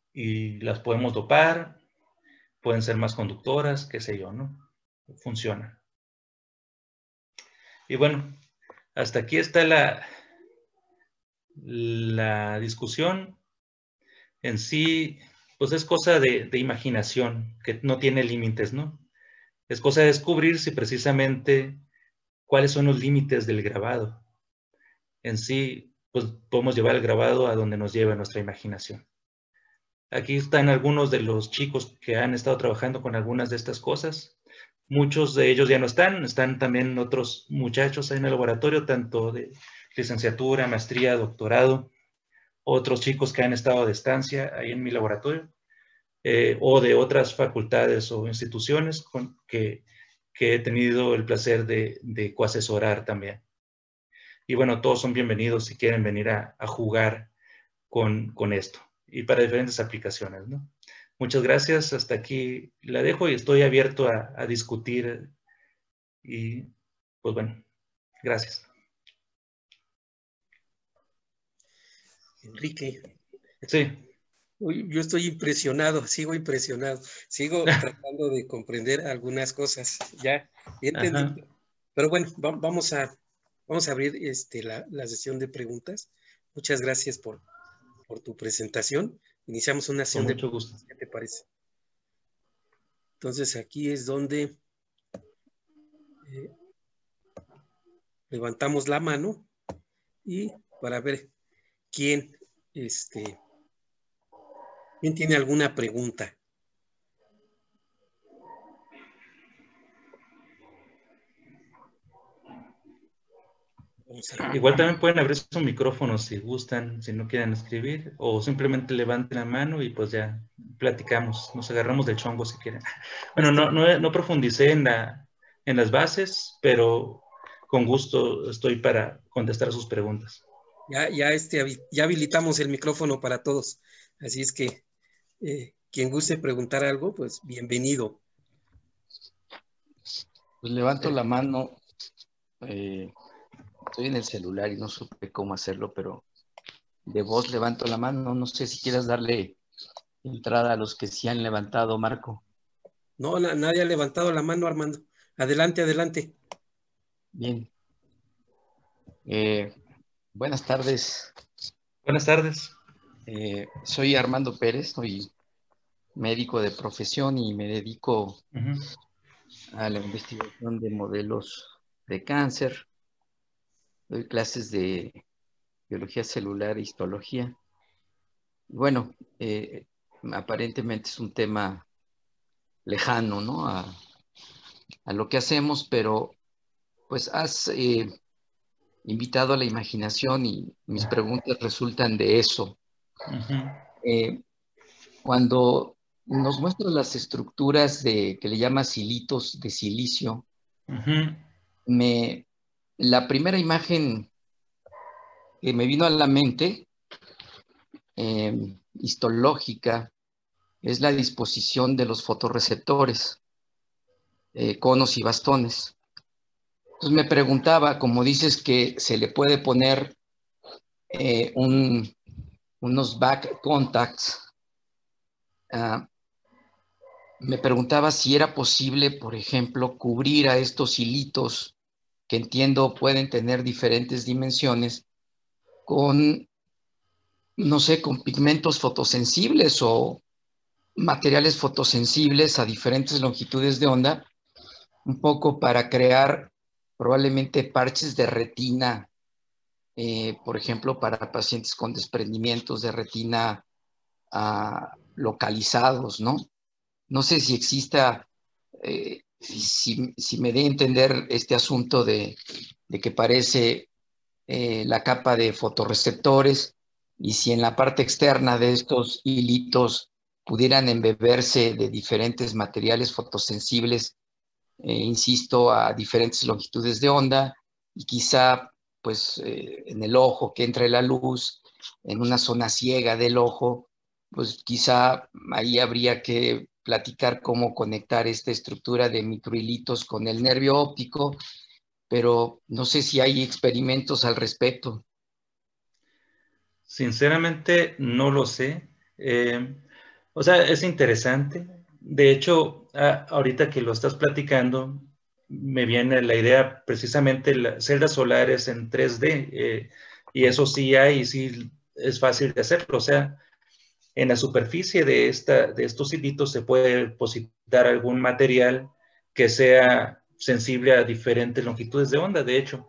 las podemos dopar, pueden ser más conductoras, qué sé yo, ¿no? Funciona. Y bueno, hasta aquí está la discusión. En sí, pues es cosa de imaginación, que no tiene límites, ¿no? Es cosa de descubrir si precisamente cuáles son los límites del grabado. En sí, pues podemos llevar el grabado a donde nos lleva nuestra imaginación. Aquí están algunos de los chicos que han estado trabajando con algunas de estas cosas. Muchos de ellos ya no están, están también otros muchachos en el laboratorio, tanto de licenciatura, maestría, doctorado, otros chicos que han estado de estancia ahí en mi laboratorio, o de otras facultades o instituciones que he tenido el placer de coasesorar también. Y bueno, todos son bienvenidos si quieren venir a jugar con esto y para diferentes aplicaciones, ¿no? Muchas gracias, hasta aquí la dejo y estoy abierto a discutir y pues bueno, gracias. Enrique. Sí. Yo estoy impresionado, sigo impresionado, sigo tratando de comprender algunas cosas, ya entendí. Ajá. Pero bueno, vamos a abrir la sesión de preguntas. Muchas gracias por tu presentación. Iniciamos una sesión de preguntas, ¿qué te parece? Entonces aquí es donde levantamos la mano y para ver ¿quién tiene alguna pregunta? Igual también pueden abrir su micrófono si gustan, si no quieren escribir, o simplemente levanten la mano y pues ya platicamos, nos agarramos del chongo si quieren. Bueno, no profundicé en las bases, pero con gusto estoy para contestar sus preguntas. Ya habilitamos el micrófono para todos, así es que quien guste preguntar algo, pues bienvenido. Pues levanto la mano, estoy en el celular y no supe cómo hacerlo, pero de voz levanto la mano, no sé si quieras darle entrada a los que sí han levantado, Marco. No, nadie ha levantado la mano, Armando. Adelante, adelante. Bien. Buenas tardes. Buenas tardes. Soy Armando Pérez, soy médico de profesión y me dedico a la investigación de modelos de cáncer. Doy clases de biología celular e histología. Bueno, aparentemente es un tema lejano, ¿no? A lo que hacemos, pero pues invitado a la imaginación y mis preguntas resultan de eso. Cuando nos muestran las estructuras que le llama silitos de silicio, la primera imagen que me vino a la mente, histológica, es la disposición de los fotorreceptores, conos y bastones. Entonces me preguntaba, como dices que se le puede poner unos back contacts, me preguntaba si era posible, por ejemplo, cubrir a estos hilitos, que entiendo pueden tener diferentes dimensiones, con, no sé, con pigmentos fotosensibles o materiales fotosensibles a diferentes longitudes de onda, un poco para crear probablemente parches de retina, por ejemplo, para pacientes con desprendimientos de retina localizados, ¿no? No sé si exista, si me dé a entender este asunto de que parece la capa de fotorreceptores y si en la parte externa de estos hilitos pudieran embeberse de diferentes materiales fotosensibles, insisto, a diferentes longitudes de onda y quizá pues en el ojo que entre la luz, en una zona ciega del ojo, pues quizá ahí habría que platicar cómo conectar esta estructura de microhilitos con el nervio óptico, pero no sé si hay experimentos al respecto. Sinceramente no lo sé. O sea, es interesante. De hecho, ahorita que lo estás platicando, me viene la idea precisamente las celdas solares en 3D, y eso sí hay y sí es fácil de hacerlo. O sea, En la superficie de, estos silitos se puede depositar algún material que sea sensible a diferentes longitudes de onda, de hecho.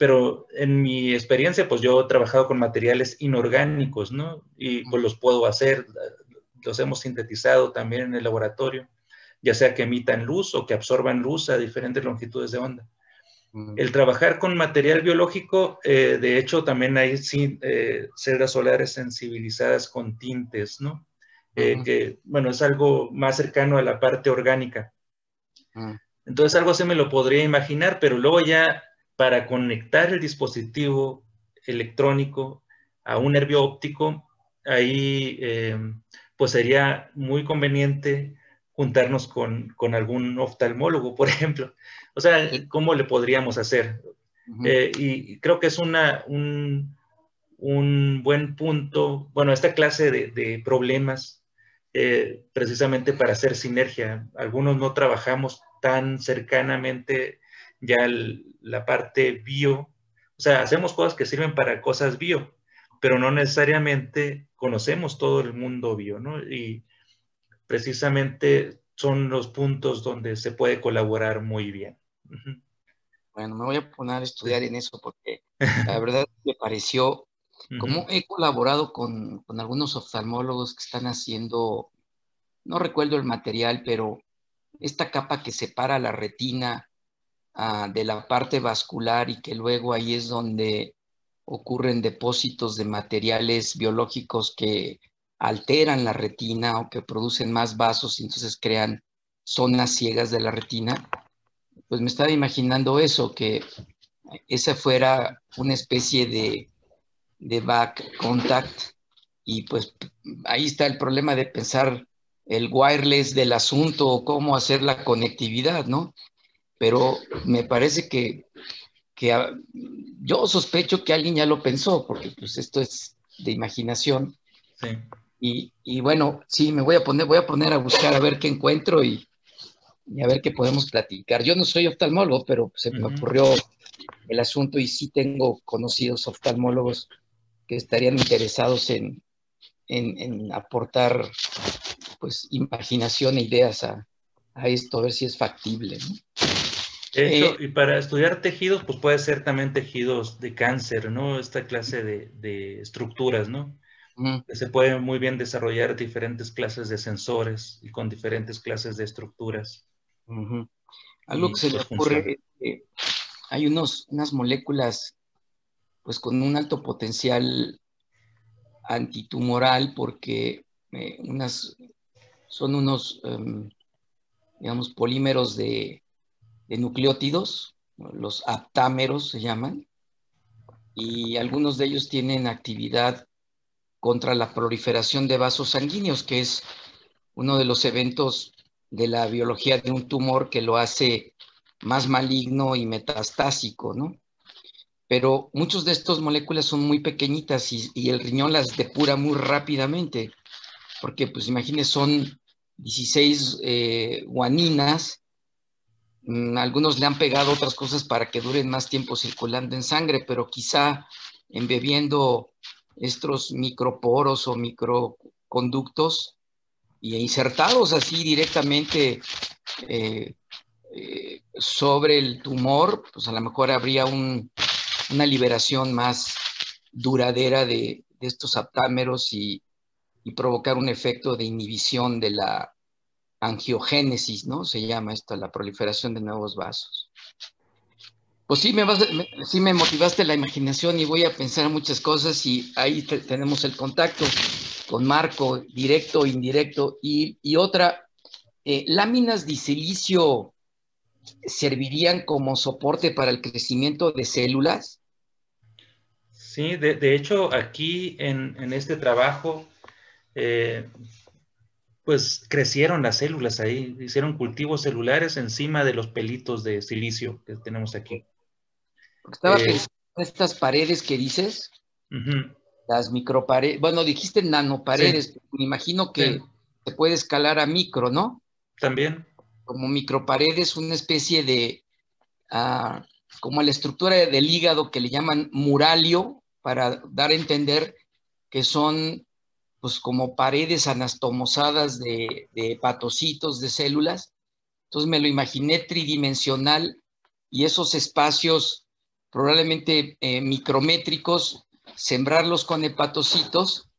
Pero en mi experiencia, pues yo he trabajado con materiales inorgánicos, ¿no? Y pues los puedo hacer, los hemos sintetizado también en el laboratorio, ya sea que emitan luz o que absorban luz a diferentes longitudes de onda. El trabajar con material biológico, de hecho, también hay celdas solares sensibilizadas con tintes, ¿no? Que, bueno, es algo más cercano a la parte orgánica. Entonces, algo así me lo podría imaginar, pero luego ya para conectar el dispositivo electrónico a un nervio óptico, ahí pues sería muy conveniente juntarnos con algún oftalmólogo, por ejemplo. O sea, ¿cómo le podríamos hacer? Y creo que es un buen punto, bueno, esta clase de problemas, precisamente para hacer sinergia. Algunos no trabajamos tan cercanamente ya la parte bio. O sea, hacemos cosas que sirven para cosas bio, pero no necesariamente conocemos todo el mundo bio, ¿no? Y precisamente son los puntos donde se puede colaborar muy bien. Bueno, me voy a poner a estudiar en eso porque la verdad me pareció, como he colaborado con algunos oftalmólogos que están haciendo, no recuerdo el material, pero esta capa que separa la retina de la parte vascular y que luego ahí es donde ocurren depósitos de materiales biológicos que alteran la retina o que producen más vasos y entonces crean zonas ciegas de la retina, pues me estaba imaginando eso, que esa fuera una especie de back contact, y pues ahí está el problema de pensar el wireless del asunto o cómo hacer la conectividad, ¿no? Pero me parece que yo sospecho que alguien ya lo pensó, porque pues esto es de imaginación. Sí. Y bueno, sí, me voy a poner a buscar a ver qué encuentro y a ver qué podemos platicar. Yo no soy oftalmólogo, pero se me ocurrió el asunto y sí tengo conocidos oftalmólogos que estarían interesados en aportar, pues, imaginación e ideas a esto, a ver si es factible, ¿no? De hecho, y para estudiar tejidos, pues puede ser también tejidos de cáncer, ¿no? Esta clase de estructuras, ¿no? Se pueden muy bien desarrollar diferentes clases de sensores y con diferentes clases de estructuras. Algo que se le ocurre es que hay unas moléculas pues con un alto potencial antitumoral porque son unos digamos polímeros de nucleótidos, los aptámeros se llaman, y algunos de ellos tienen actividad contra la proliferación de vasos sanguíneos, que es uno de los eventos de la biología de un tumor que lo hace más maligno y metastásico, ¿no? Pero muchas de estas moléculas son muy pequeñitas y el riñón las depura muy rápidamente, porque, pues, imagínense, son 16 guaninas, algunos le han pegado otras cosas para que duren más tiempo circulando en sangre, pero quizá embebiendo estos microporos o microconductos y insertados así directamente sobre el tumor, pues a lo mejor habría una liberación más duradera de estos aptámeros y provocar un efecto de inhibición de la angiogénesis, ¿no? Se llama esto, la proliferación de nuevos vasos. Pues sí me motivaste la imaginación y voy a pensar muchas cosas y ahí tenemos el contacto con Marco, directo, indirecto. Y otra, láminas de silicio servirían como soporte para el crecimiento de células. Sí, de hecho aquí en este trabajo, pues crecieron las células ahí, hicieron cultivos celulares encima de los pelitos de silicio que tenemos aquí. Estaba pensando en estas paredes que dices, las microparedes, bueno, dijiste nanoparedes, sí. Me imagino que sí. Se puede escalar a micro, ¿no? También. Como microparedes, una especie de, como la estructura del hígado que le llaman muralio, para dar a entender que son pues como paredes anastomosadas de patocitos, de células. Entonces me lo imaginé tridimensional y esos espacios probablemente micrométricos, sembrarlos con hepatocitos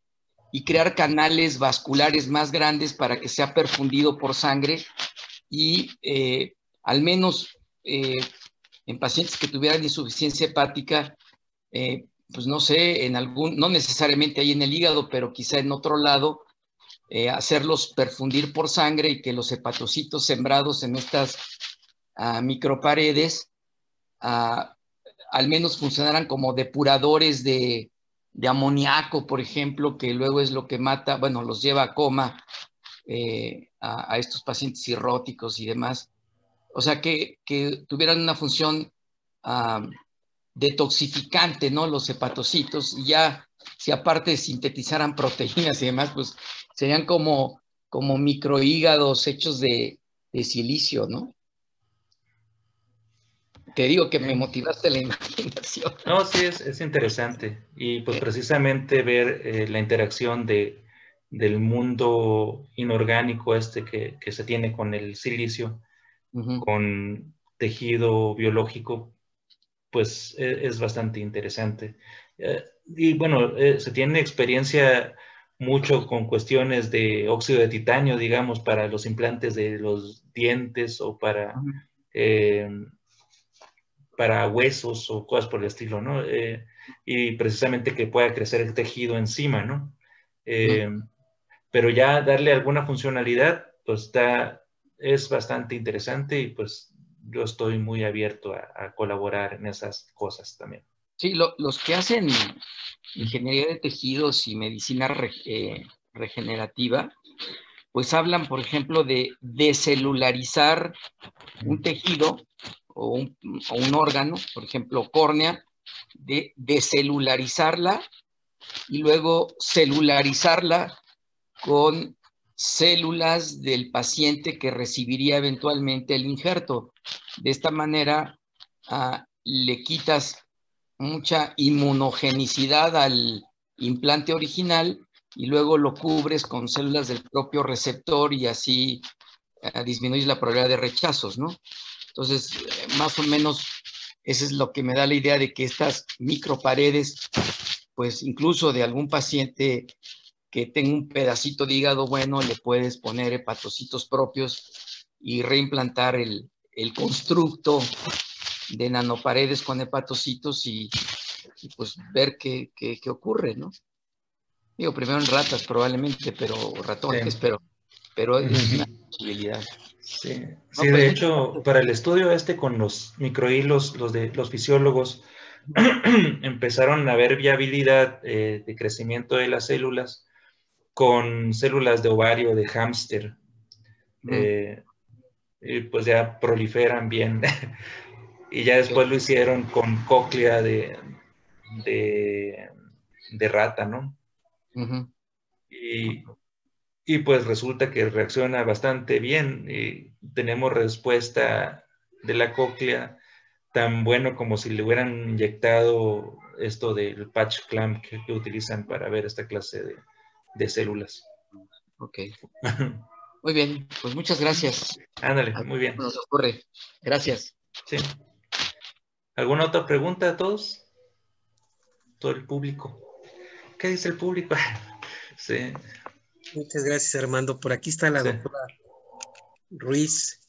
y crear canales vasculares más grandes para que sea perfundido por sangre y al menos en pacientes que tuvieran insuficiencia hepática, pues no sé, en algún, no necesariamente ahí en el hígado, pero quizá en otro lado, hacerlos perfundir por sangre y que los hepatocitos sembrados en estas microparedes al menos funcionaran como depuradores de amoníaco, por ejemplo, que luego es lo que mata, bueno, los lleva a coma a estos pacientes cirróticos y demás. O sea, que tuvieran una función detoxificante, ¿no? Los hepatocitos, y ya si aparte sintetizaran proteínas y demás, pues serían como microhígados hechos de silicio, ¿no? Te digo que me motivaste la imaginación. No, sí, es interesante. Y pues precisamente ver la interacción del mundo inorgánico que se tiene con el silicio, con tejido biológico, pues es bastante interesante. Y bueno, se tiene experiencia mucho con cuestiones de óxido de titanio, digamos, para los implantes de los dientes o para huesos o cosas por el estilo, ¿no? Y precisamente que pueda crecer el tejido encima, ¿no? Pero ya darle alguna funcionalidad, pues es bastante interesante y pues yo estoy muy abierto a colaborar en esas cosas también. Sí, los que hacen ingeniería de tejidos y medicina regenerativa, pues hablan, por ejemplo, de descelularizar un tejido o un órgano, por ejemplo, córnea, de descelularizarla y luego celularizarla con células del paciente que recibiría eventualmente el injerto. De esta manera le quitas mucha inmunogenicidad al implante original y luego lo cubres con células del propio receptor y así disminuyes la probabilidad de rechazos, ¿no? Entonces, más o menos, eso es lo que me da la idea de que estas microparedes, pues incluso de algún paciente que tenga un pedacito de hígado bueno, le puedes poner hepatocitos propios y reimplantar el constructo de nanoparedes con hepatocitos y pues ver qué ocurre, ¿no? Digo, primero en ratas probablemente, o ratones, sí. pero es una posibilidad. Sí, no, sí, de hecho, para el estudio con los microhilos, los fisiólogos, empezaron a ver viabilidad de crecimiento de las células con células de ovario de hámster. Y pues ya proliferan bien. Y ya después lo hicieron con cóclea de rata, ¿no? Y pues resulta que reacciona bastante bien. Y tenemos respuesta de la cóclea tan bueno como si le hubieran inyectado esto del patch clamp que utilizan para ver esta clase de células. Ok. Muy bien, pues muchas gracias. Ándale, muy bien. Nos ocurre. Gracias. Sí. ¿Alguna otra pregunta a todos? Todo el público. ¿Qué dice el público? Sí. Muchas gracias, Armando. Por aquí está la doctora Ruiz,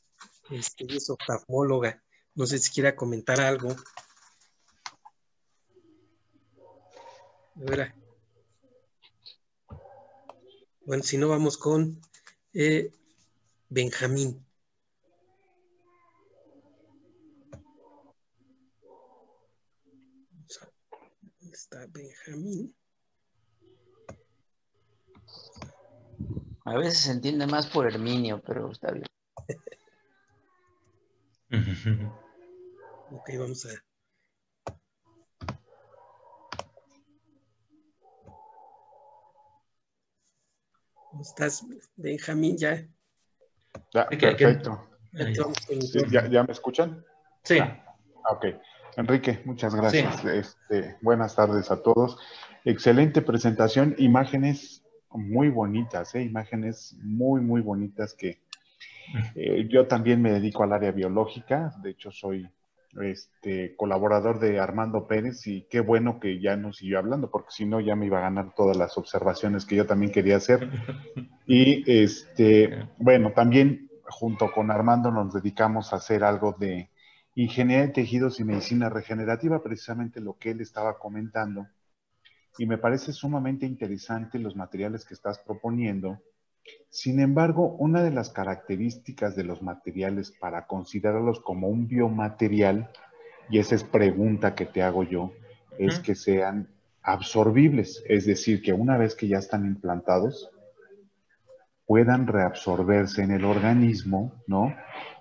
que es oftalmóloga. No sé si quiera comentar algo. Bueno, si no, vamos con Benjamín. ¿Dónde está Benjamín? A veces se entiende más por Herminio, pero está bien. Ok, vamos a ver. ¿Cómo estás, Benjamín? Ya perfecto. Sí, ¿ya me escuchan? Sí. Ok. Enrique, muchas gracias. Buenas tardes a todos. Excelente presentación, imágenes muy bonitas, imágenes muy, muy bonitas que yo también me dedico al área biológica. De hecho, soy colaborador de Armando Pérez y qué bueno que ya nos siguió hablando, porque si no ya me iba a ganar todas las observaciones que yo también quería hacer. Y bueno, también junto con Armando nos dedicamos a hacer algo de ingeniería de tejidos y medicina regenerativa, precisamente lo que él estaba comentando. Y me parece sumamente interesante los materiales que estás proponiendo. Sin embargo, una de las características de los materiales para considerarlos como un biomaterial, y esa es pregunta que te hago yo, es que sean absorbibles. Es decir, que una vez que ya están implantados, puedan reabsorberse en el organismo, ¿no?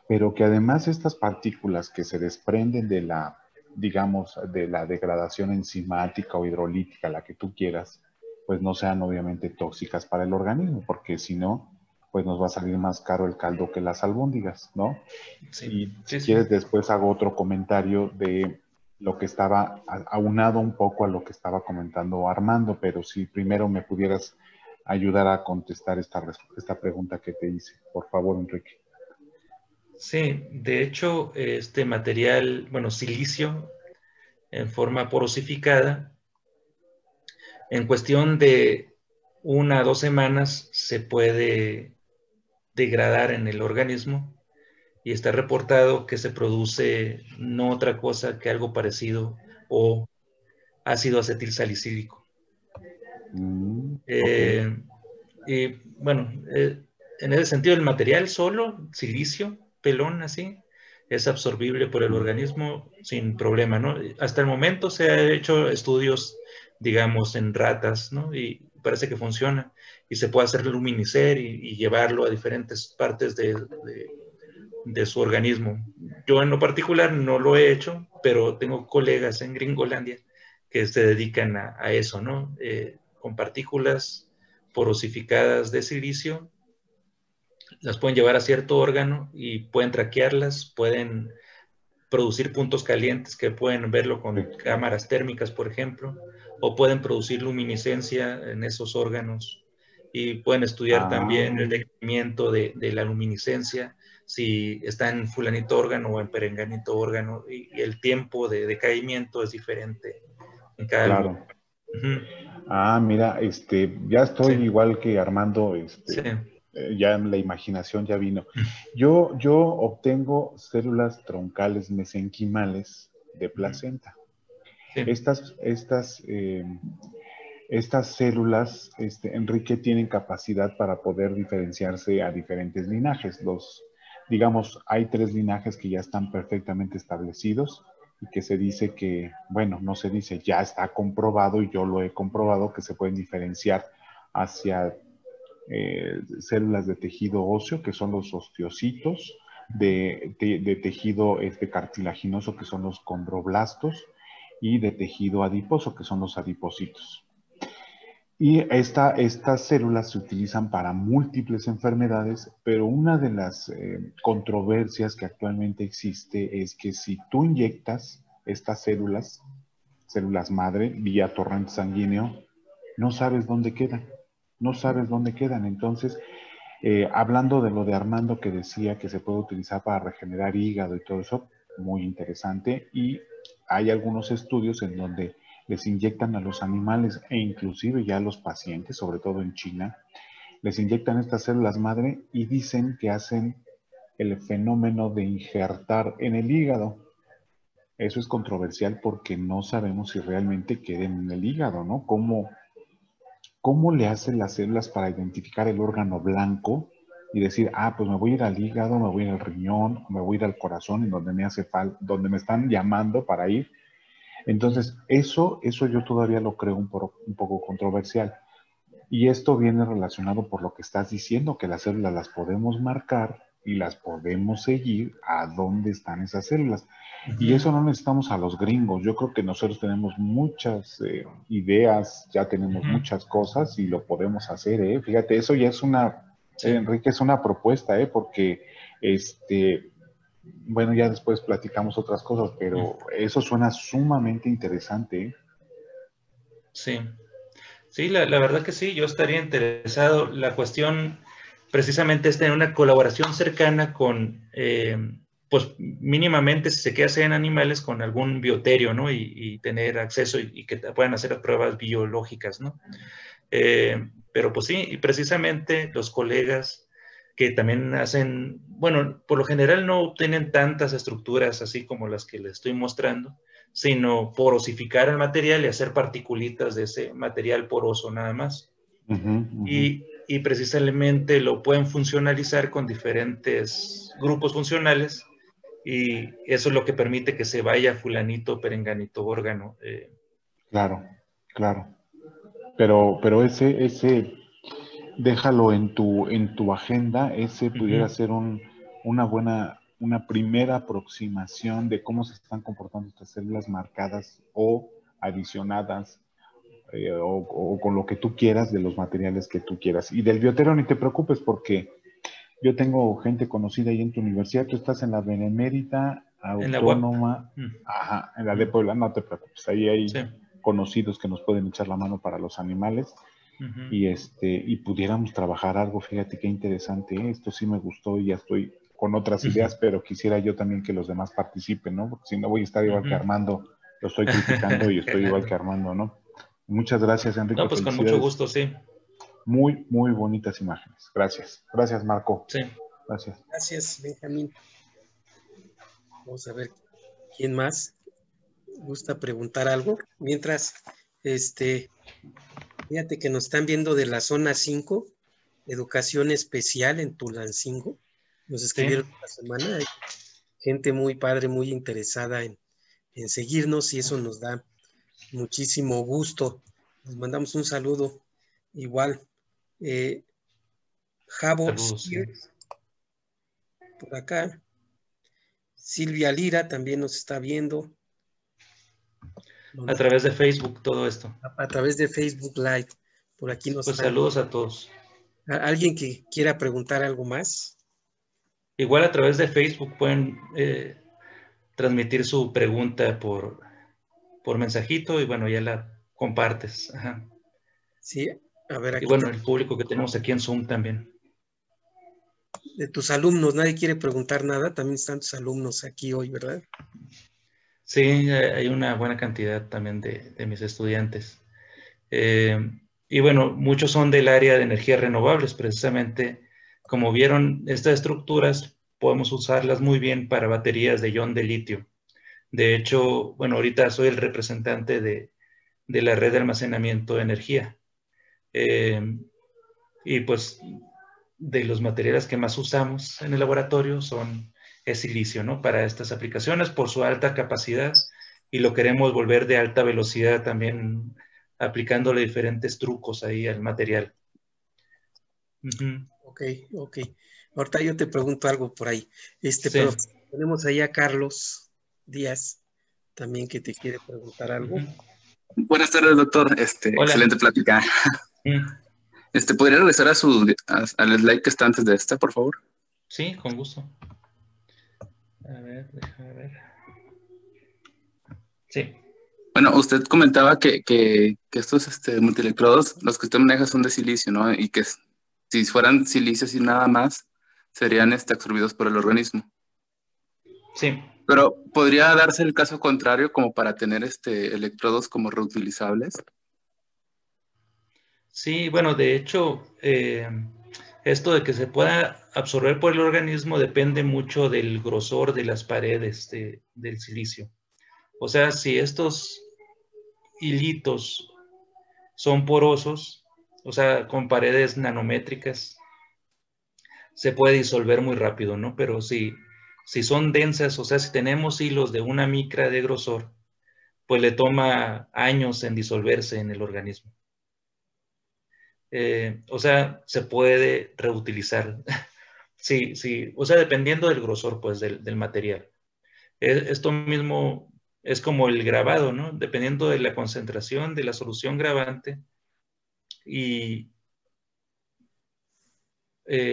Pero que además estas partículas que se desprenden de la, digamos, de la degradación enzimática o hidrolítica, la que tú quieras, pues no sean obviamente tóxicas para el organismo, porque si no, pues nos va a salir más caro el caldo que las albóndigas, ¿no? Sí, y si quieres después hago otro comentario de lo que estaba aunado un poco a lo que estaba comentando Armando, pero si primero me pudieras ayudar a contestar esta pregunta que te hice. Por favor, Enrique. Sí, de hecho, este material, bueno, silicio, en forma porosificada, en cuestión de 1 a 2 semanas se puede degradar en el organismo y está reportado que se produce no otra cosa que algo parecido o ácido acetil salicílico. Y bueno, en ese sentido el material solo, silicio, pelón así, es absorbible por el organismo sin problema, ¿no? Hasta el momento se han hecho estudios, digamos, en ratas, ¿no? Y parece que funciona. Y se puede hacer luminiscer y llevarlo a diferentes partes de su organismo. Yo en lo particular no lo he hecho, pero tengo colegas en Gringolandia que se dedican a eso, ¿no? Con partículas porosificadas de silicio, las pueden llevar a cierto órgano y pueden traquearlas, pueden producir puntos calientes que pueden verlo con cámaras térmicas, por ejemplo, o pueden producir luminiscencia en esos órganos y pueden estudiar también el detectamiento de la luminiscencia, si está en fulanito órgano o en perenganito órgano, y el tiempo de decaimiento es diferente en cada lugar. Mira, ya estoy igual que Armando, ya en la imaginación ya vino. Yo obtengo células troncales mesenquimales de placenta. Estas células, Enrique, tienen capacidad para poder diferenciarse a diferentes linajes. Digamos, hay 3 linajes que ya están perfectamente establecidos y que se dice que, bueno, no se dice, ya está comprobado y yo lo he comprobado, que se pueden diferenciar hacia células de tejido óseo, que son los osteocitos, de tejido cartilaginoso, que son los condroblastos, y de tejido adiposo, que son los adipocitos. Y estas células se utilizan para múltiples enfermedades, pero una de las controversias que actualmente existe es que si tú inyectas estas células madre, vía torrente sanguíneo, no sabes dónde quedan. Entonces, hablando de lo de Armando que decía que se puede utilizar para regenerar hígado y todo eso, muy interesante, y hay algunos estudios en donde les inyectan a los animales e inclusive ya a los pacientes, sobre todo en China, les inyectan estas células madre y dicen que hacen el fenómeno de injertar en el hígado. Eso es controversial porque no sabemos si realmente queden en el hígado, ¿no? ¿Cómo le hacen las células para identificar el órgano blanco y decir, pues me voy a ir al hígado, me voy a ir al riñón, me voy a ir al corazón, en donde me hace falta, donde me están llamando para ir? Entonces, eso yo todavía lo creo un poco controversial. Y esto viene relacionado por lo que estás diciendo, que las células las podemos marcar y las podemos seguir a dónde están esas células. Y eso no necesitamos a los gringos. Yo creo que nosotros tenemos muchas ideas, ya tenemos muchas cosas y lo podemos hacer, ¿eh? Fíjate, eso ya es una... Enrique, es una propuesta, porque, bueno, ya después platicamos otras cosas, pero eso suena sumamente interesante. Sí, Sí, la verdad que sí, yo estaría interesado. La cuestión precisamente es tener una colaboración cercana con, pues mínimamente, si se queda en animales, con algún bioterio, ¿no? Y tener acceso y que puedan hacer las pruebas biológicas, ¿no? Pero pues sí, y precisamente los colegas que también hacen, bueno, por lo general no obtienen tantas estructuras así como las que les estoy mostrando, sino porosificar el material y hacer particulitas de ese material poroso nada más. Y precisamente lo pueden funcionalizar con diferentes grupos funcionales y eso es lo que permite que se vaya fulanito, perenganito, órgano. Claro, claro. Pero ese déjalo en tu agenda, ese pudiera ser una primera aproximación de cómo se están comportando estas células marcadas o adicionadas o con lo que tú quieras, de los materiales que tú quieras. Y del bioterio ni te preocupes, porque yo tengo gente conocida ahí en tu universidad. Tú estás en la Benemérita Autónoma, en la de Puebla. No te preocupes, ahí hay conocidos que nos pueden echar la mano para los animales. Y pudiéramos trabajar algo. Fíjate qué interesante, ¿eh? Esto sí me gustó y ya estoy con otras ideas, pero quisiera yo también que los demás participen, ¿no? Porque si no voy a estar igual que Armando, lo estoy criticando y estoy igual que Armando, ¿no? Muchas gracias, Enrique. No, pues con mucho gusto, sí. Muy, muy bonitas imágenes. Gracias. Gracias, Marco. Sí. Gracias. Gracias, Benjamín. Vamos a ver, ¿quién más gusta preguntar algo? Mientras, fíjate que nos están viendo de la zona 5, educación especial en Tulancingo. Nos escribieron esta semana. Hay gente muy padre, muy interesada en seguirnos y eso nos da muchísimo gusto. Les mandamos un saludo. Igual, Javo, por acá. Silvia Lira también nos está viendo. A través de Facebook, todo esto. A través de Facebook Live. Por aquí nos pues saludos a todos. ¿Alguien que quiera preguntar algo más? Igual a través de Facebook pueden transmitir su pregunta por mensajito y bueno, ya la compartes. Ajá. Sí, a ver aquí. Y bueno, el público que tenemos aquí en Zoom también. De tus alumnos, nadie quiere preguntar nada. También están tus alumnos aquí hoy, ¿verdad? Sí, hay una buena cantidad también de mis estudiantes. Y bueno, muchos son del área de energías renovables. Precisamente, como vieron, estas estructuras podemos usarlas muy bien para baterías de ion de litio. De hecho, bueno, ahorita soy el representante de la red de almacenamiento de energía. Y pues, de los materiales que más usamos en el laboratorio son... es silicio, ¿no? Para estas aplicaciones por su alta capacidad y lo queremos volver de alta velocidad también aplicándole diferentes trucos ahí al material. Ok. Ahorita yo te pregunto algo por ahí. Pero tenemos ahí a Carlos Díaz también que te quiere preguntar algo. Buenas tardes, doctor. Excelente plática. ¿Podría regresar al slide que está antes de esta, por favor? Sí, con gusto. A ver, déjame ver. Sí. Bueno, usted comentaba que estos multielectrodos, los que usted maneja son de silicio, ¿no? Y que si fueran silicios y nada más, serían absorbidos por el organismo. Sí. Pero, ¿podría darse el caso contrario como para tener electrodos como reutilizables? Sí, bueno, de hecho... esto de que se pueda absorber por el organismo depende mucho del grosor de las paredes del silicio. O sea, si estos hilitos son porosos, o sea, con paredes nanométricas, se puede disolver muy rápido, ¿no? Pero si son densas, o sea, si tenemos hilos de una micra de grosor, pues le toma años en disolverse en el organismo. O sea, se puede reutilizar. Sí, o sea, dependiendo del grosor, pues, del material. Esto mismo es como el grabado, ¿no? Dependiendo de la concentración de la solución gravante y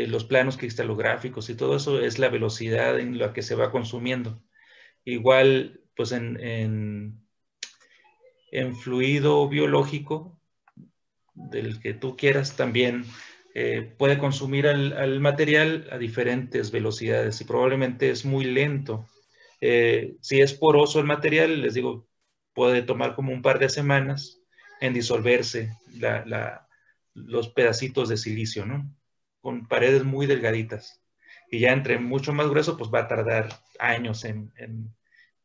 los planos cristalográficos y todo eso es la velocidad en la que se va consumiendo. Igual, pues, en fluido biológico, del que tú quieras también puede consumir al material a diferentes velocidades y probablemente es muy lento. Si es poroso el material, les digo, puede tomar como un par de semanas en disolverse los pedacitos de silicio, ¿no? Con paredes muy delgaditas. Y ya entre mucho más grueso, pues va a tardar años en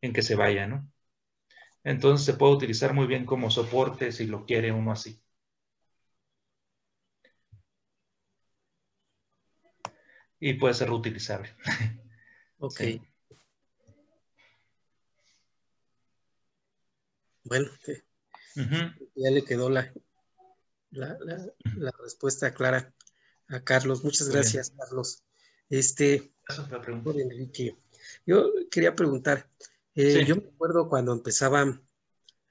que se vaya, ¿no? Entonces se puede utilizar muy bien como soporte si lo quiere uno así. Y puede ser reutilizable. Ok. Sí. Bueno, ya le quedó la respuesta clara a Carlos. Muchas gracias, Carlos. Por Enrique. Yo quería preguntar, yo me acuerdo cuando empezaba a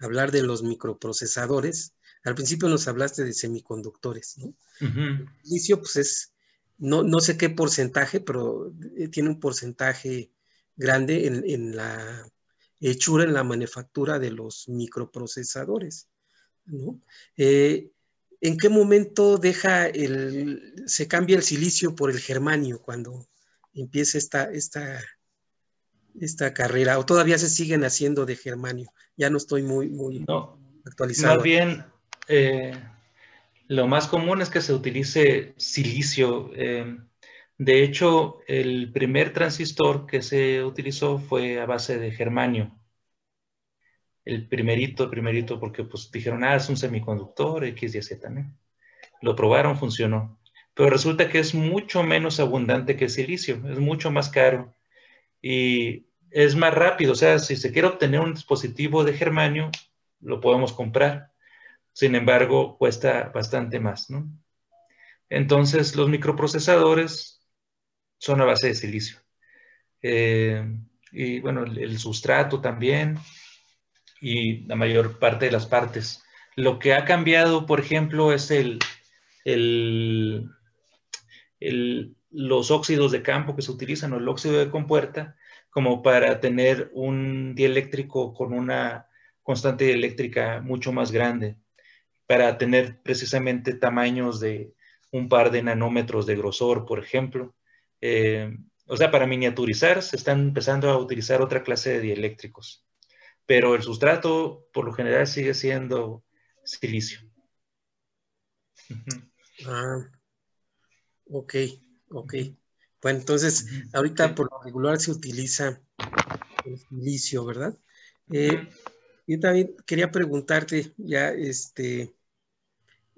hablar de los microprocesadores, al principio nos hablaste de semiconductores, ¿no? El silicio, pues es, no sé qué porcentaje, pero tiene un porcentaje grande en la hechura, en la manufactura de los microprocesadores, ¿no? ¿En qué momento se cambia el silicio por el germanio cuando empieza esta carrera? ¿O todavía se siguen haciendo de germanio? Ya no estoy muy actualizado. Más bien, lo más común es que se utilice silicio. De hecho, el primer transistor que se utilizó fue a base de germanio. El primerito, porque pues dijeron, ah, es un semiconductor, X, Y, Z, ¿no? Lo probaron, funcionó. Pero resulta que es mucho menos abundante que el silicio, es mucho más caro y es más rápido. O sea, si se quiere obtener un dispositivo de germanio, lo podemos comprar. Sin embargo, cuesta bastante más, ¿no? Entonces, los microprocesadores son a base de silicio. Y bueno, el sustrato también, y la mayor parte de las partes. Lo que ha cambiado, por ejemplo, es los óxidos de campo que se utilizan, o el óxido de compuerta, como para tener un dieléctrico con una constante dieléctrica mucho más grande, para tener precisamente tamaños de un par de nanómetros de grosor, por ejemplo. O sea, para miniaturizar, se están empezando a utilizar otra clase de dieléctricos. Pero el sustrato, por lo general, sigue siendo silicio. Ok. Bueno, entonces, ahorita por lo regular se utiliza el silicio, ¿verdad? Yo también quería preguntarte, ya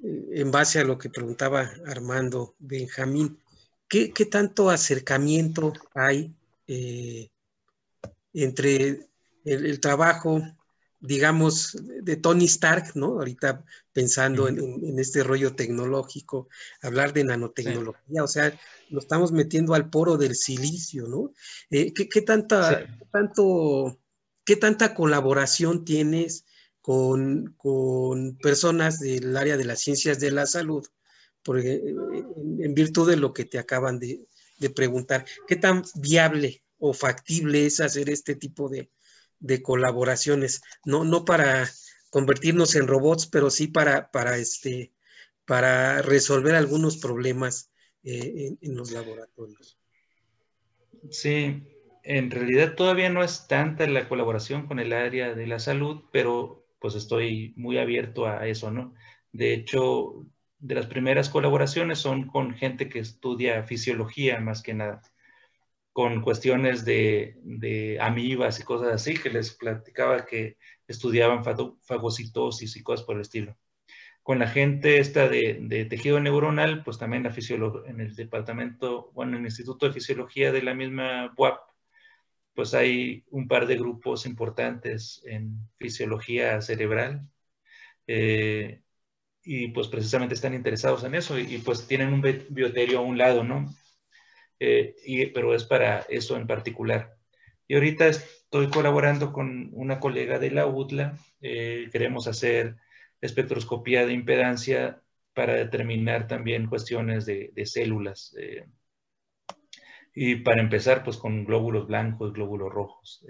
en base a lo que preguntaba Armando Benjamín, ¿qué tanto acercamiento hay entre el trabajo, digamos, de Tony Stark, ¿no? Ahorita pensando en este rollo tecnológico, hablar de nanotecnología, o sea, lo estamos metiendo al poro del silicio, ¿no? ¿Qué tanta colaboración tienes con personas del área de las ciencias de la salud? Porque, en virtud de lo que te acaban de preguntar, ¿qué tan viable o factible es hacer este tipo de colaboraciones, no para convertirnos en robots, pero sí para resolver algunos problemas en los laboratorios? Sí, en realidad todavía no es tanta la colaboración con el área de la salud, pero pues estoy muy abierto a eso, ¿no? De hecho, de las primeras colaboraciones son con gente que estudia fisiología más que nada, con cuestiones de amibas y cosas así, que les platicaba que estudiaban fagocitosis y cosas por el estilo. Con la gente esta de tejido neuronal, pues también en el departamento, bueno, en el Instituto de Fisiología de la misma UAP, pues hay un par de grupos importantes en fisiología cerebral, y pues precisamente están interesados en eso, y pues tienen un bioterio a un lado, ¿no? Pero es para eso en particular. Y ahorita estoy colaborando con una colega de la UDLA. Queremos hacer espectroscopía de impedancia para determinar también cuestiones de células. Y para empezar, pues con glóbulos blancos, glóbulos rojos.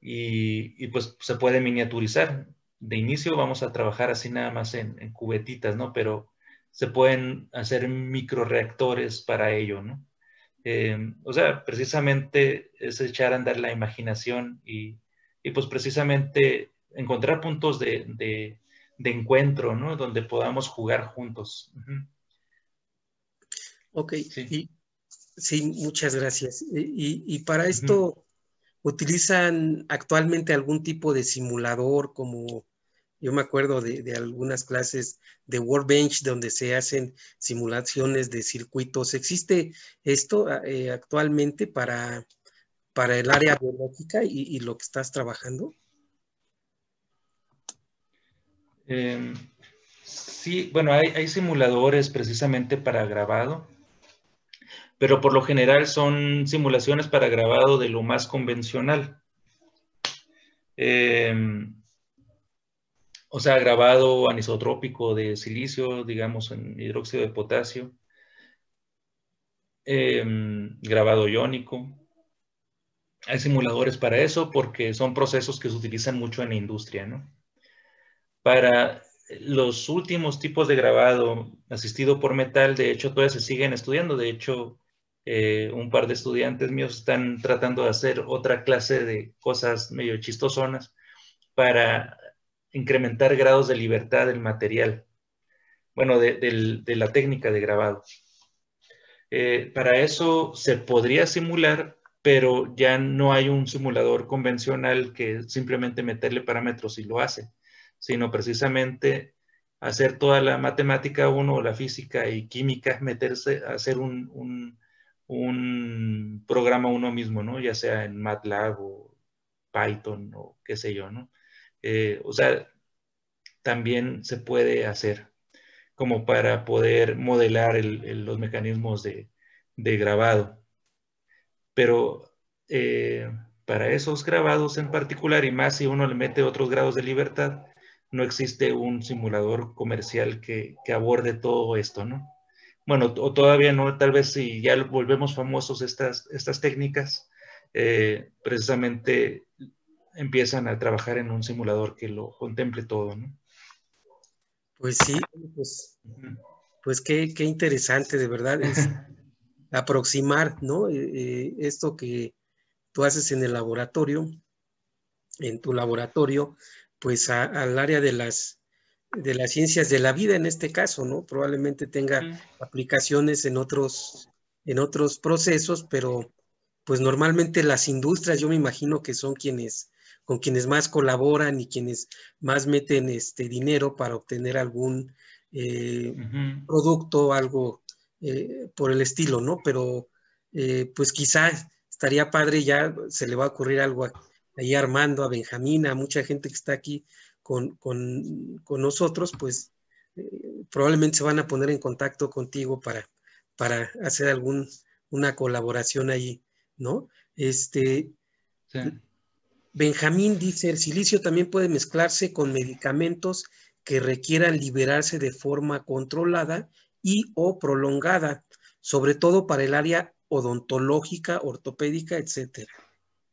Y pues se puede miniaturizar. de inicio vamos a trabajar así nada más en cubetitas, ¿no? Pero se pueden hacer microreactores para ello, ¿no? O sea, precisamente es echar a andar la imaginación y pues precisamente encontrar puntos de encuentro, ¿no? Donde podamos jugar juntos. Uh-huh. Ok, sí. Sí, muchas gracias. Y para esto, uh-huh, ¿utilizan actualmente algún tipo de simulador? Como yo me acuerdo de algunas clases de Workbench donde se hacen simulaciones de circuitos. ¿Existe esto actualmente para el área biológica y lo que estás trabajando? Sí, bueno, hay simuladores precisamente para grabado, pero por lo general son simulaciones para grabado de lo más convencional. O sea, grabado anisotrópico de silicio, digamos, en hidróxido de potasio, grabado iónico. Hay simuladores para eso porque son procesos que se utilizan mucho en la industria, ¿no? Para los últimos tipos de grabado asistido por metal, de hecho, todavía se siguen estudiando. De hecho, un par de estudiantes míos están tratando de hacer otra clase de cosas medio chistosonas para incrementar grados de libertad del material, bueno, de la técnica de grabado. Para eso se podría simular, pero ya no hay un simulador convencional que simplemente meterle parámetros y lo hace, sino precisamente hacer toda la matemática uno, la física y química, meterse a hacer un programa uno mismo, ¿no? Ya sea en MATLAB o Python o qué sé yo, ¿no? O sea, también se puede hacer como para poder modelar los mecanismos de grabado. Pero para esos grabados en particular, y más si uno le mete otros grados de libertad, no existe un simulador comercial que aborde todo esto, ¿no? Bueno, o todavía no, tal vez si ya volvemos famosos estas técnicas, precisamente empiezan a trabajar en un simulador que lo contemple todo, ¿no? Pues sí, pues qué interesante, de verdad, es aproximar, ¿no? Esto que tú haces en el laboratorio, en tu laboratorio, pues al área de las ciencias de la vida en este caso, ¿no? Probablemente tenga aplicaciones en otros procesos, pero pues normalmente las industrias yo me imagino que son con quienes más colaboran y quienes más meten dinero para obtener algún uh-huh, producto, algo por el estilo, ¿no? Pero pues quizá estaría padre, ya se le va a ocurrir algo aquí. Ahí Armando, a Benjamín, a mucha gente que está aquí con nosotros, pues probablemente se van a poner en contacto contigo para hacer una colaboración ahí, ¿no? Sí. Benjamín dice, el silicio también puede mezclarse con medicamentos que requieran liberarse de forma controlada y o prolongada, sobre todo para el área odontológica, ortopédica, etcétera.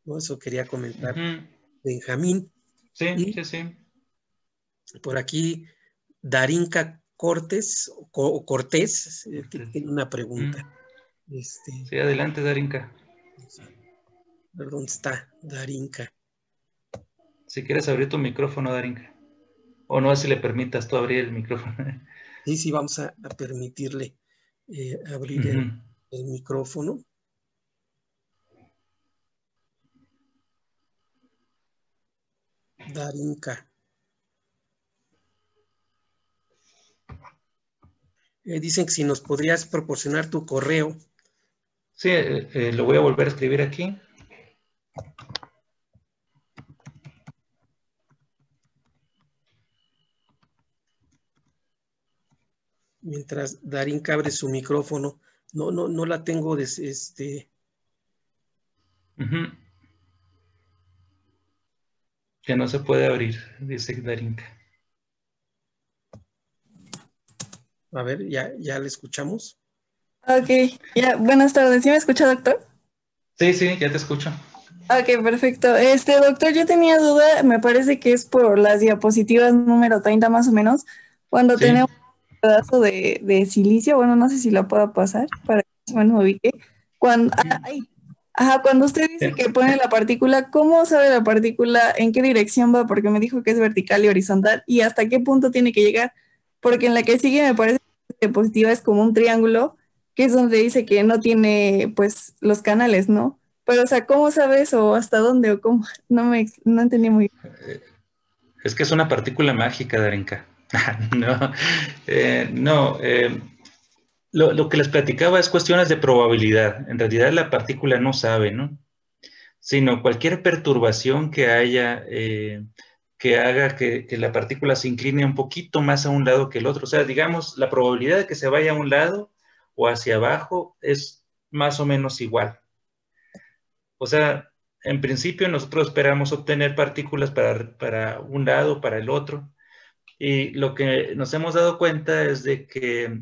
¿No? Eso quería comentar, uh-huh, Benjamín. Sí, y sí. Por aquí, Darinka Cortés, Cortés, uh-huh, tiene una pregunta. Uh-huh. Sí, adelante, Darinka. ¿Dónde está Darinka? Si quieres abrir tu micrófono, Darinka. O no, si le permitas tú abrir el micrófono. Sí, vamos a permitirle abrir, uh-huh, el micrófono. Darinka. Dicen que si nos podrías proporcionar tu correo. Sí, lo voy a volver a escribir aquí. Mientras Darinka abre su micrófono. No la tengo desde uh-huh. Que no se puede abrir, dice Darinka. A ver, ¿ya le escuchamos? Ok, ya, buenas tardes. ¿Sí me escucha, doctor? Sí, ya te escucho. Ok, perfecto. Doctor, yo tenía duda, me parece que es por las diapositivas número 30 más o menos, cuando sí. Tenemos un pedazo de silicio, bueno, no sé si la puedo pasar para que más o menos me ubique. Cuando usted dice que pone la partícula, ¿cómo sabe la partícula en qué dirección va? Porque me dijo que es vertical y horizontal, y hasta qué punto tiene que llegar, porque en la que sigue me parece que la diapositiva es como un triángulo, que es donde dice que no tiene pues los canales, ¿no? Pero, o sea, ¿cómo sabes o hasta dónde o cómo? No entendí muy bien. Es que es una partícula mágica, Darinka. Lo que les platicaba es cuestiones de probabilidad. En realidad la partícula no sabe, ¿no? Sino cualquier perturbación que haya, que haga que la partícula se incline un poquito más a un lado que el otro. O sea, digamos, la probabilidad de que se vaya a un lado o hacia abajo es más o menos igual. O sea, en principio nosotros esperamos obtener partículas para un lado, para el otro. Y lo que nos hemos dado cuenta es de que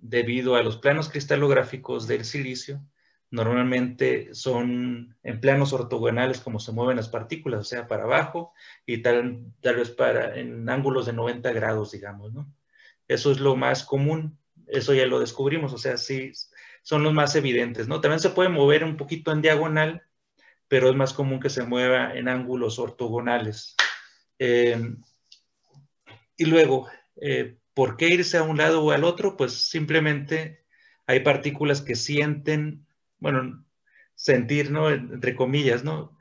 debido a los planos cristalográficos del silicio, normalmente son en planos ortogonales como se mueven las partículas, o sea, para abajo y tal vez en ángulos de 90 grados, digamos, ¿no? Eso es lo más común, eso ya lo descubrimos, o sea, sí, son los más evidentes, ¿no? También se puede mover un poquito en diagonal, pero es más común que se mueva en ángulos ortogonales. Y luego, ¿por qué irse a un lado o al otro? Pues simplemente hay partículas que sienten, bueno, sentir, ¿no? Entre comillas, ¿no?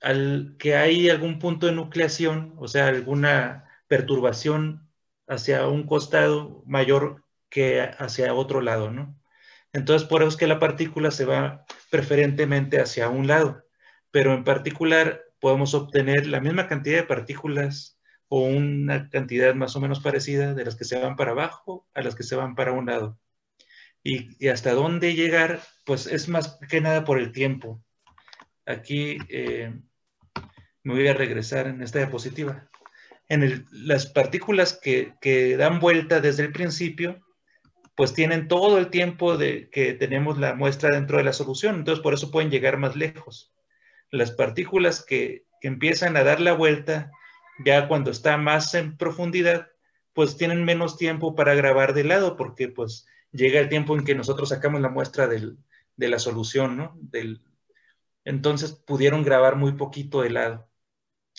Al que hay algún punto de nucleación, o sea, alguna perturbación hacia un costado mayor que hacia otro lado, ¿no? Entonces, por eso es que la partícula se va preferentemente hacia un lado, pero en particular podemos obtener la misma cantidad de partículas o una cantidad más o menos parecida de las que se van para abajo a las que se van para un lado. Y hasta dónde llegar, pues es más que nada por el tiempo. Aquí me voy a regresar en esta diapositiva. En las partículas que dan vuelta desde el principio, pues tienen todo el tiempo que tenemos la muestra dentro de la solución, entonces por eso pueden llegar más lejos. Las partículas que empiezan a dar la vuelta, ya cuando está más en profundidad, pues tienen menos tiempo para grabar de lado, porque pues llega el tiempo en que nosotros sacamos la muestra de la solución, ¿no? Entonces pudieron grabar muy poquito de lado.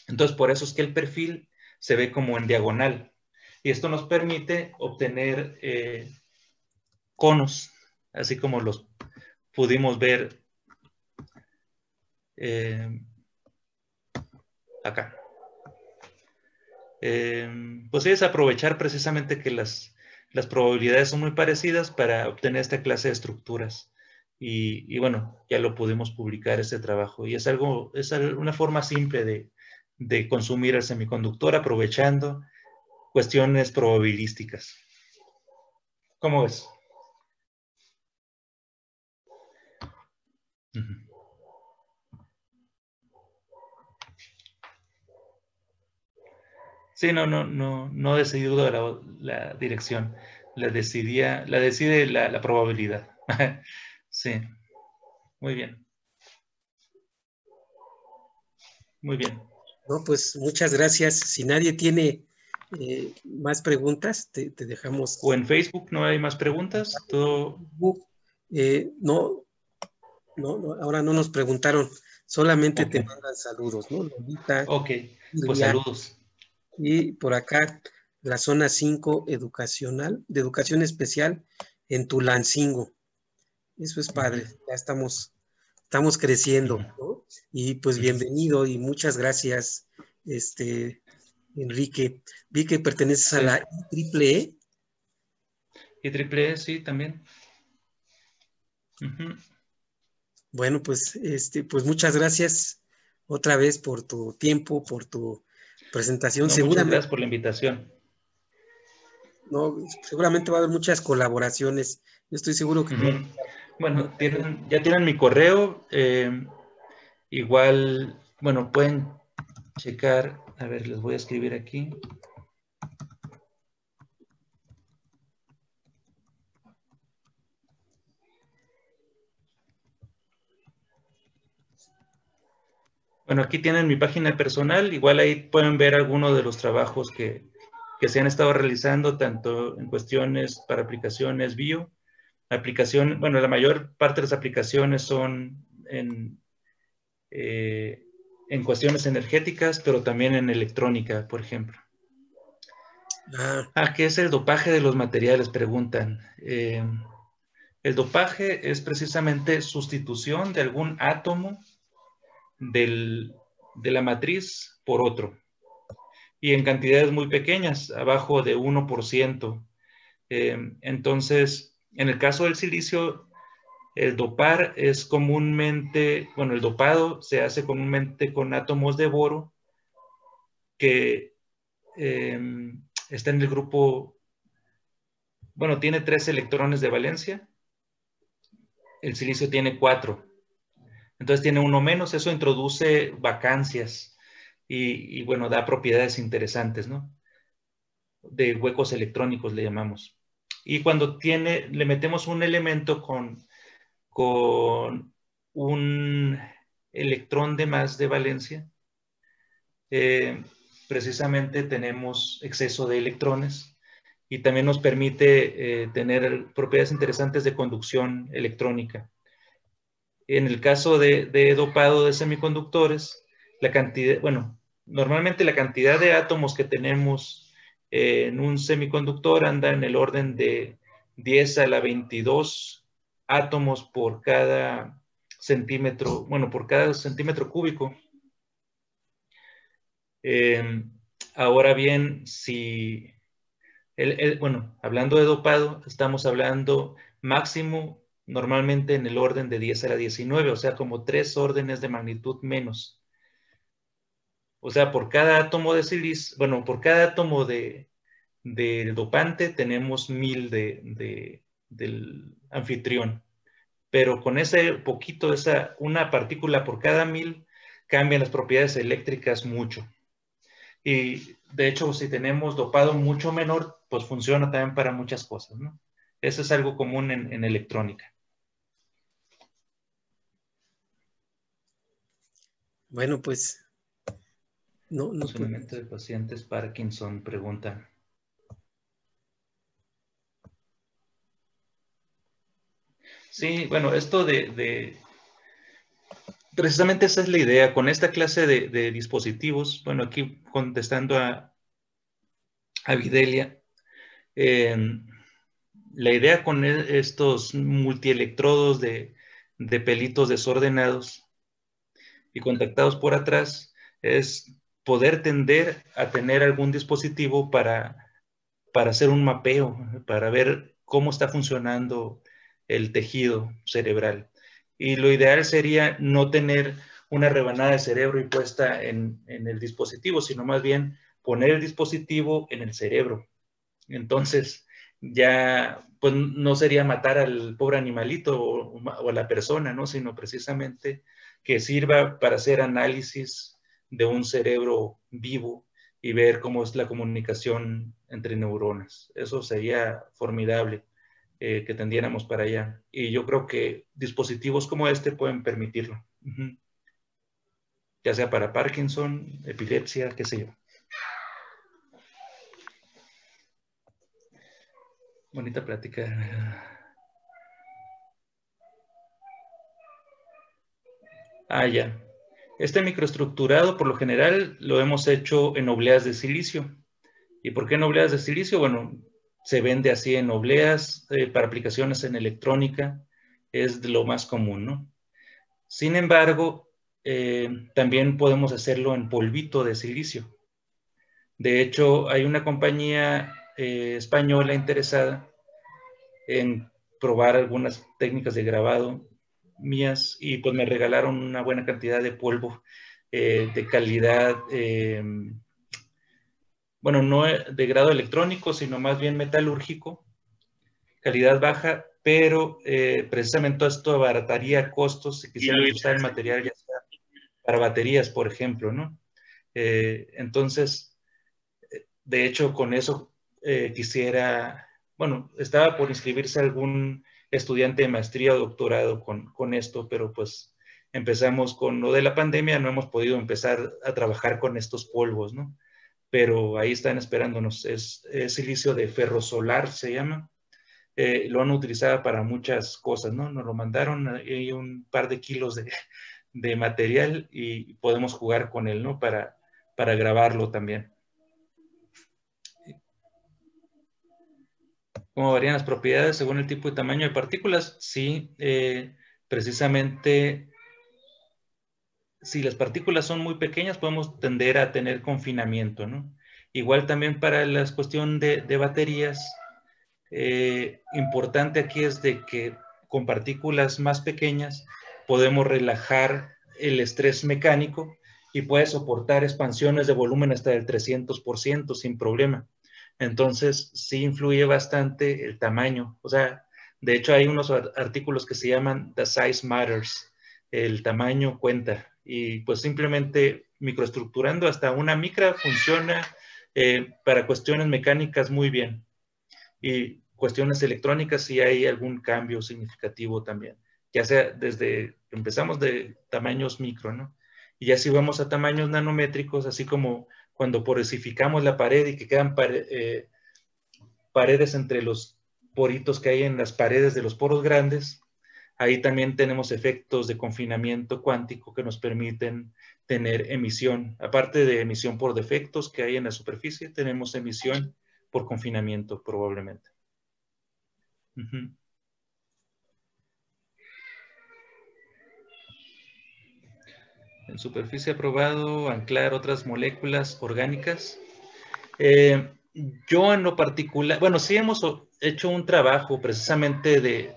Entonces por eso es que el perfil se ve como en diagonal. Y esto nos permite obtener conos, así como los pudimos ver acá. Pues es aprovechar precisamente que las probabilidades son muy parecidas para obtener esta clase de estructuras. Y bueno, ya lo pudimos publicar este trabajo. Y es una forma simple de consumir el semiconductor aprovechando cuestiones probabilísticas. ¿Cómo ves? Sí, no decidí la dirección. La decide la probabilidad. Sí. Muy bien. Muy bien. No, pues muchas gracias. Si nadie tiene más preguntas, te dejamos. ¿O en Facebook no hay más preguntas? Todo... No, ahora no nos preguntaron. Solamente okay. Te mandan saludos, ¿no? Lolita, ok, pues Silvia, saludos. Y por acá, la zona 5 educacional, de educación especial en Tulancingo. Eso es padre, ya estamos creciendo, ¿no? Y pues bienvenido y muchas gracias, Enrique. Vi que perteneces a la IEEE. IEEE, sí, también. Bueno, pues, pues muchas gracias otra vez por tu tiempo, por tu presentación. Muchas gracias por la invitación. No, seguramente va a haber muchas colaboraciones. Yo estoy seguro que... Bueno, ya tienen mi correo. Igual, bueno, pueden checar. A ver, les voy a escribir aquí. Bueno, aquí tienen mi página personal, igual ahí pueden ver algunos de los trabajos que se han estado realizando, tanto en cuestiones para aplicaciones bio, aplicación, bueno, la mayor parte de las aplicaciones son en cuestiones energéticas, pero también en electrónica, por ejemplo. ¿Qué es el dopaje de los materiales? Preguntan. El dopaje es precisamente sustitución de algún átomo de la matriz por otro. Y en cantidades muy pequeñas, abajo de 1%. Entonces, en el caso del silicio, el dopar es comúnmente, bueno, el dopado se hace comúnmente con átomos de boro que está en el grupo, bueno, tiene 3 electrones de valencia. El silicio tiene 4. Entonces tiene 1 menos, eso introduce vacancias. Y bueno, da propiedades interesantes, ¿no? De huecos electrónicos le llamamos. Y cuando tiene, le metemos un elemento con un electrón de más de valencia, precisamente tenemos exceso de electrones y también nos permite tener propiedades interesantes de conducción electrónica. En el caso de dopado de semiconductores, la cantidad, bueno, normalmente la cantidad de átomos que tenemos en un semiconductor anda en el orden de 10 a la 22 átomos por cada centímetro, bueno, por cada centímetro cúbico. Ahora bien, si, bueno, hablando de dopado, estamos hablando máximo normalmente en el orden de 10 a la 19, o sea, como 3 órdenes de magnitud menos. O sea, por cada átomo de silicio, bueno, por cada átomo del dopante tenemos 1000 del anfitrión. Pero con ese poquito, una partícula por cada 1000, cambian las propiedades eléctricas mucho. Y de hecho, si tenemos dopado mucho menor, pues funciona también para muchas cosas, ¿no? Eso es algo común en electrónica. Bueno, pues... No, funcionamiento de pacientes Parkinson, pregunta. Sí, bueno, esto precisamente esa es la idea, con esta clase de dispositivos, bueno, aquí contestando a Videlia, la idea con estos multielectrodos de pelitos desordenados y contactados por atrás es poder tender a tener algún dispositivo para hacer un mapeo, para ver cómo está funcionando el tejido cerebral. Y lo ideal sería no tener una rebanada de cerebro impuesta en el dispositivo, sino más bien poner el dispositivo en el cerebro. Entonces ya pues, no sería matar al pobre animalito o a la persona, ¿no? Sino precisamente que sirva para hacer análisis de un cerebro vivo y ver cómo es la comunicación entre neuronas. Eso sería formidable que tendiéramos para allá. Y yo creo que dispositivos como este pueden permitirlo. Uh-huh. Ya sea para Parkinson, epilepsia, qué sé yo. Bonita plática. Ah, ya. Este microestructurado, por lo general, lo hemos hecho en obleas de silicio. ¿Y por qué en obleas de silicio? Bueno, se vende así en obleas para aplicaciones en electrónica. Es de lo más común, ¿no? Sin embargo, también podemos hacerlo en polvito de silicio. De hecho, hay una compañía española interesada en probar algunas técnicas de grabado mías, y pues me regalaron una buena cantidad de polvo de calidad, bueno, no de grado electrónico, sino más bien metalúrgico, calidad baja, pero precisamente esto abarataría costos si quisieran usar el material ya sea para baterías, por ejemplo, ¿no? Entonces, de hecho, con eso quisiera, bueno, estaba por inscribirse algún estudiante de maestría o doctorado con esto, pero pues empezamos con lo de la pandemia, no hemos podido empezar a trabajar con estos polvos, ¿no? Pero ahí están esperándonos. Es silicio de ferrosolar, se llama. Lo han utilizado para muchas cosas, ¿no? Nos lo mandaron, hay un par de kilos de material y podemos jugar con él, ¿no? Para grabarlo también. ¿Cómo varían las propiedades según el tipo y tamaño de partículas? Sí, precisamente, si las partículas son muy pequeñas, podemos tender a tener confinamiento, ¿no? Igual también para la cuestión de baterías, importante aquí es de que con partículas más pequeñas podemos relajar el estrés mecánico y puede soportar expansiones de volumen hasta del 300% sin problema. Entonces, sí influye bastante el tamaño. O sea, de hecho hay unos artículos que se llaman The Size Matters. El tamaño cuenta. Y pues simplemente microestructurando hasta una micra funciona para cuestiones mecánicas muy bien. Y cuestiones electrónicas sí hay algún cambio significativo también. Ya sea desde, empezamos de tamaños micro, ¿no? Y ya si vamos a tamaños nanométricos, así como cuando porosificamos la pared y que quedan paredes entre los poritos que hay en las paredes de los poros grandes, ahí también tenemos efectos de confinamiento cuántico que nos permiten tener emisión. Aparte de emisión por defectos que hay en la superficie, tenemos emisión por confinamiento probablemente. Uh-huh. En superficie ha probado anclar otras moléculas orgánicas. Yo en lo particular, bueno, sí hemos hecho un trabajo precisamente de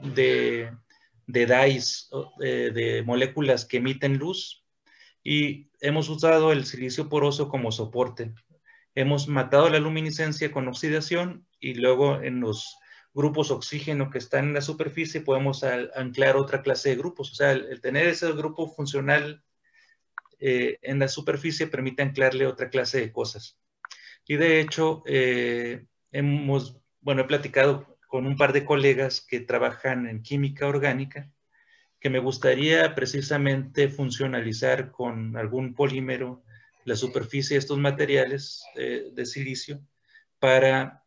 dyes, de moléculas que emiten luz, y hemos usado el silicio poroso como soporte. Hemos matado la luminiscencia con oxidación y luego en los grupos oxígeno que están en la superficie podemos anclar otra clase de grupos. O sea, el tener ese grupo funcional en la superficie permite anclarle otra clase de cosas. Y de hecho, he platicado con un par de colegas que trabajan en química orgánica, que me gustaría precisamente funcionalizar con algún polímero la superficie de estos materiales de silicio para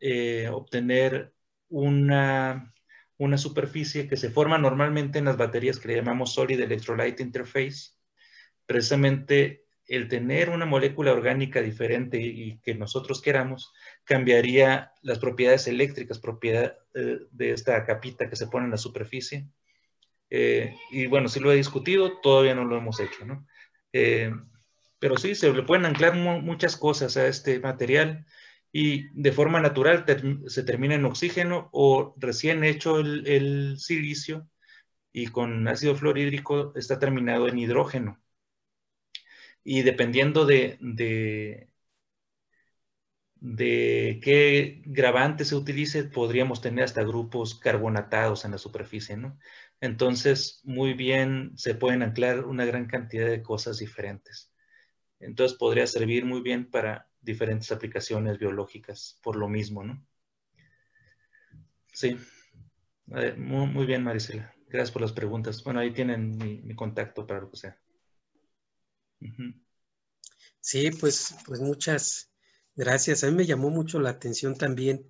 obtener una superficie que se forma normalmente en las baterías que le llamamos Solid Electrolyte Interface. Precisamente el tener una molécula orgánica diferente y que nosotros queramos, cambiaría las propiedades eléctricas, propiedad de esta capita que se pone en la superficie. Y bueno, sí lo he discutido, todavía no lo hemos hecho, ¿no? Pero sí, se le pueden anclar muchas cosas a este material y de forma natural se termina en oxígeno o recién hecho el silicio y con ácido fluorhídrico está terminado en hidrógeno. Y dependiendo de qué grabante se utilice, podríamos tener hasta grupos carbonatados en la superficie, ¿no? Entonces, muy bien se pueden anclar una gran cantidad de cosas diferentes. Entonces, podría servir muy bien para diferentes aplicaciones biológicas por lo mismo, ¿no? Sí. Muy bien, Marisela. Gracias por las preguntas. Bueno, ahí tienen mi contacto para lo que sea. Sí, pues muchas gracias. A mí me llamó mucho la atención también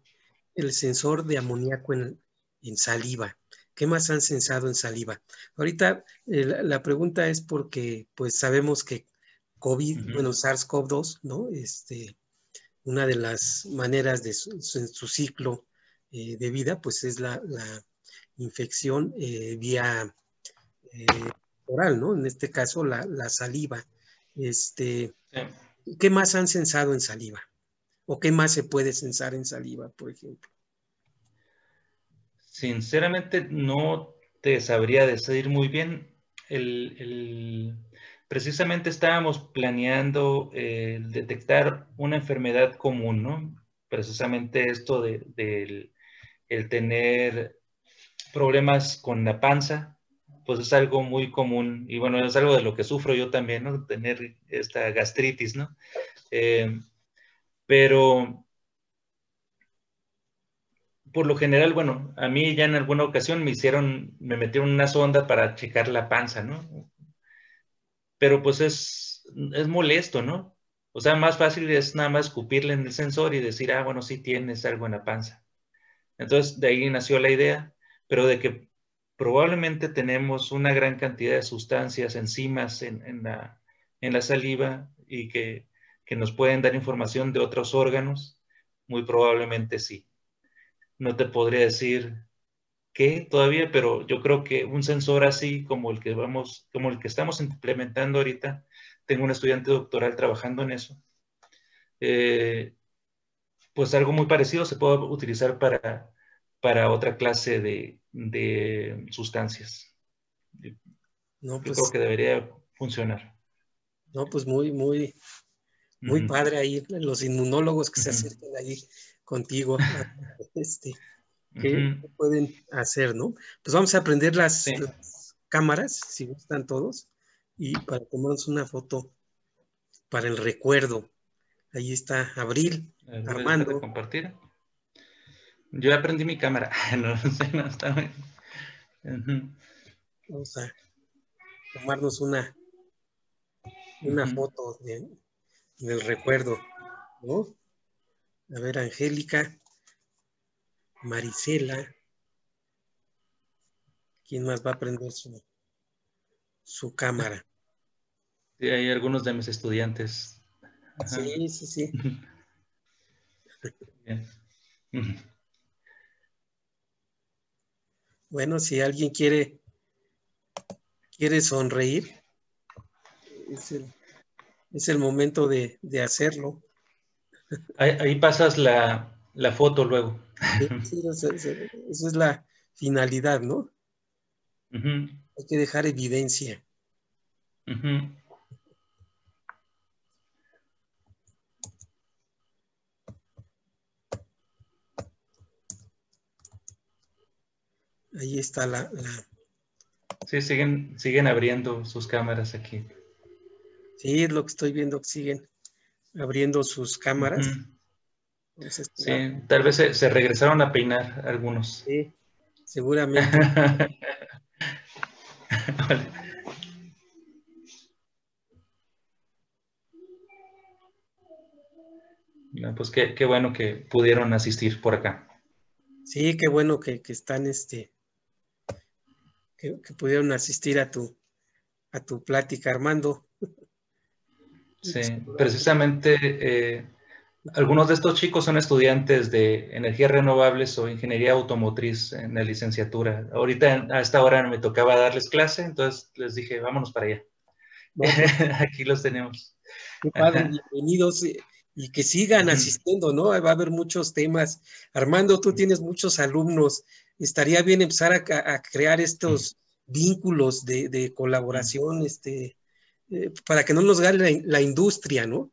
el sensor de amoníaco en saliva. ¿Qué más han sensado en saliva? Ahorita la pregunta es porque pues sabemos que SARS-CoV-2, ¿no? Una de las maneras de su ciclo de vida pues es la infección vía oral, ¿no? En este caso la saliva. ¿Qué más han sensado en saliva? ¿O qué más se puede sensar en saliva, por ejemplo? Sinceramente, no te sabría decir muy bien. Precisamente estábamos planeando detectar una enfermedad común, ¿no? Precisamente esto de el tener problemas con la panza, pues es algo muy común, y bueno, es algo de lo que sufro yo también, ¿no? Tener esta gastritis, ¿no? Pero, por lo general, bueno, a mí ya en alguna ocasión me metieron una sonda para checar la panza, ¿no? pero pues es molesto, ¿no? O sea, más fácil es nada más escupirle en el sensor y decir, ah, bueno, sí tienes algo en la panza. Entonces, de ahí nació la idea, pero de que probablemente tenemos una gran cantidad de sustancias, enzimas en la saliva y que nos pueden dar información de otros órganos, muy probablemente sí. No te podría decir qué todavía, pero yo creo que un sensor así como el que estamos implementando ahorita, tengo un estudiante doctoral trabajando en eso, pues algo muy parecido se puede utilizar para otra clase de sustancias. No, pues, yo creo que debería funcionar. No, pues muy padre ahí, los inmunólogos que se acercan ahí contigo. ¿Qué pueden hacer, no? Pues vamos a prender las cámaras, si gustan todos, y para tomarnos una foto para el recuerdo. Ahí está Abril, Armando. Compartir. Yo ya prendí mi cámara. No está bien. Vamos a tomarnos una foto del recuerdo, ¿no? A ver, Angélica, Marisela. ¿Quién más va a prender su cámara? Sí, hay algunos de mis estudiantes. Ajá. Sí. Bien. Bueno, si alguien quiere sonreír, es el momento de hacerlo. Ahí pasas la foto luego. Sí, eso es la finalidad, ¿no? Hay que dejar evidencia. Ahí está la... Sí, siguen abriendo sus cámaras aquí. Sí, es lo que estoy viendo, que siguen abriendo sus cámaras. Entonces, sí, tal vez se regresaron a peinar algunos. Sí, seguramente. Vale. No, pues qué bueno que pudieron asistir por acá. Sí, qué bueno que están que pudieron asistir a tu plática, Armando. Sí, precisamente algunos de estos chicos son estudiantes de energías renovables o ingeniería automotriz en la licenciatura. Ahorita a esta hora me tocaba darles clase, entonces les dije, vámonos para allá. Bueno, aquí los tenemos. Qué padre, bienvenidos y que sigan asistiendo, ¿no? Va a haber muchos temas. Armando, tú tienes muchos alumnos. Estaría bien empezar a crear estos vínculos de colaboración, para que no nos gane la industria, ¿no?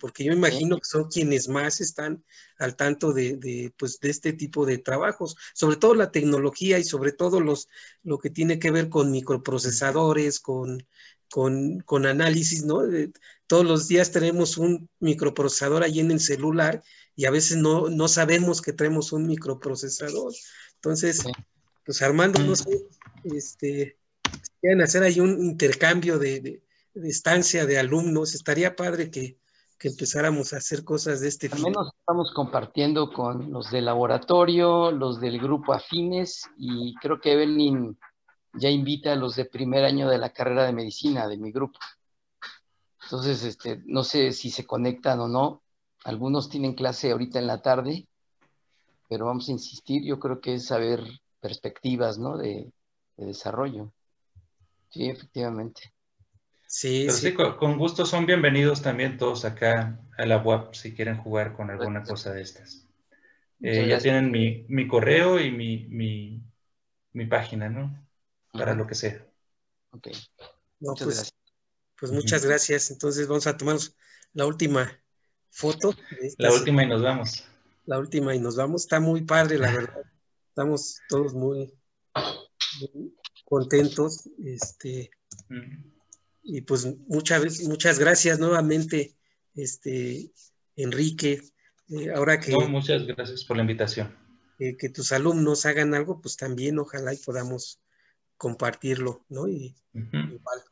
Porque yo imagino que son quienes más están al tanto de este tipo de trabajos, sobre todo la tecnología y sobre todo lo que tiene que ver con microprocesadores, con análisis, ¿no? Todos los días tenemos un microprocesador ahí en el celular y a veces no sabemos que tenemos un microprocesador. Entonces, pues Armando, no sé, quieren hacer ahí un intercambio de estancia de alumnos, estaría padre que empezáramos a hacer cosas de este tipo. Al menos estamos compartiendo con los del laboratorio, los del grupo afines, y creo que Evelyn ya invita a los de primer año de la carrera de medicina de mi grupo. Entonces, no sé si se conectan o no. Algunos tienen clase ahorita en la tarde, pero vamos a insistir. Yo creo que es saber perspectivas, ¿no? de desarrollo. Sí, efectivamente. Sí, sí, con gusto son bienvenidos también todos acá a la UAP si quieren jugar con alguna cosa de estas. Ya tienen mi correo y mi página, ¿no? Para lo que sea. Ok. No, muchas gracias. Pues muchas gracias. Entonces vamos a tomar la última foto. La última y nos vamos. La última y nos vamos. Está muy padre, la verdad. Estamos todos muy contentos. Y pues muchas gracias nuevamente, Enrique. Ahora que... No, muchas gracias por la invitación. Que tus alumnos hagan algo, pues también ojalá y podamos compartirlo, ¿no? Y igual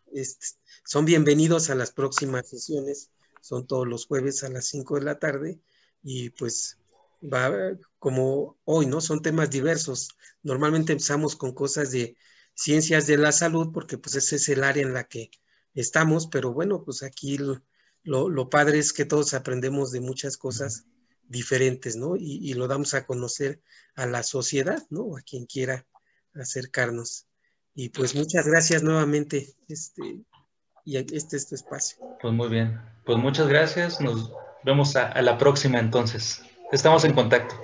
son bienvenidos a las próximas sesiones. Son todos los jueves a las 5 de la tarde y pues va como hoy, ¿no? Son temas diversos. Normalmente empezamos con cosas de ciencias de la salud porque pues ese es el área en la que estamos, pero bueno, pues aquí lo padre es que todos aprendemos de muchas cosas diferentes, ¿no? Y lo damos a conocer a la sociedad, ¿no? A quien quiera acercarnos. Y pues muchas gracias nuevamente, y este es tu espacio. Pues muy bien. Pues muchas gracias. Nos vemos a la próxima entonces. Estamos en contacto.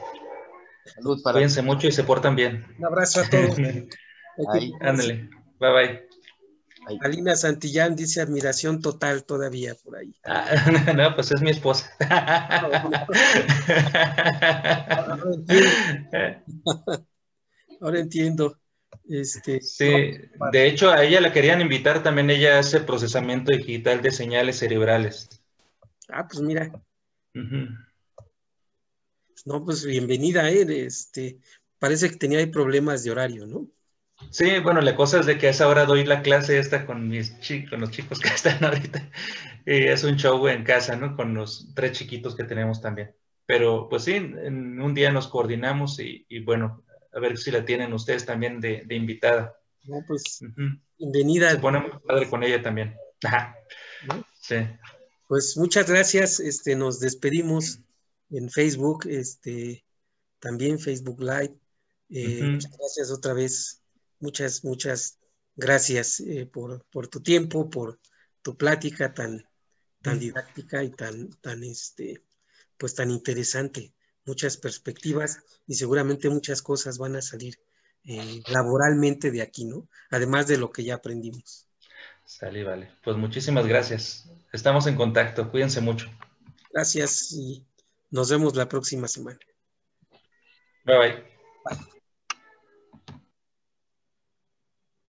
Salud para Cuídense mucho y se portan bien. Un abrazo a todos. Ándale. Bye, bye. Ahí. Alina Santillán dice admiración total todavía por ahí. Ah, no, pues es mi esposa. Ahora entiendo. Sí, de hecho a ella la querían invitar también, ella hace procesamiento digital de señales cerebrales. Ah, pues mira. No, pues bienvenida, parece que tenía ahí problemas de horario, ¿no? Sí, bueno, la cosa es de que a esa hora doy la clase esta con los chicos que están ahorita. Es un show en casa, ¿no? Con los 3 chiquitos que tenemos también. Pero, pues sí, en un día nos coordinamos y bueno, a ver si la tienen ustedes también de invitada. No, pues, bienvenida. Se pone muy padre con ella también. Ajá. ¿No? Sí. Pues muchas gracias. Nos despedimos en Facebook, también Facebook Live. Muchas gracias otra vez. Muchas gracias por tu tiempo, por tu plática tan didáctica y pues tan interesante. Muchas perspectivas y seguramente muchas cosas van a salir laboralmente de aquí, ¿no? Además de lo que ya aprendimos. Sale, vale. Pues muchísimas gracias. Estamos en contacto. Cuídense mucho. Gracias y nos vemos la próxima semana. Bye, bye. Bye.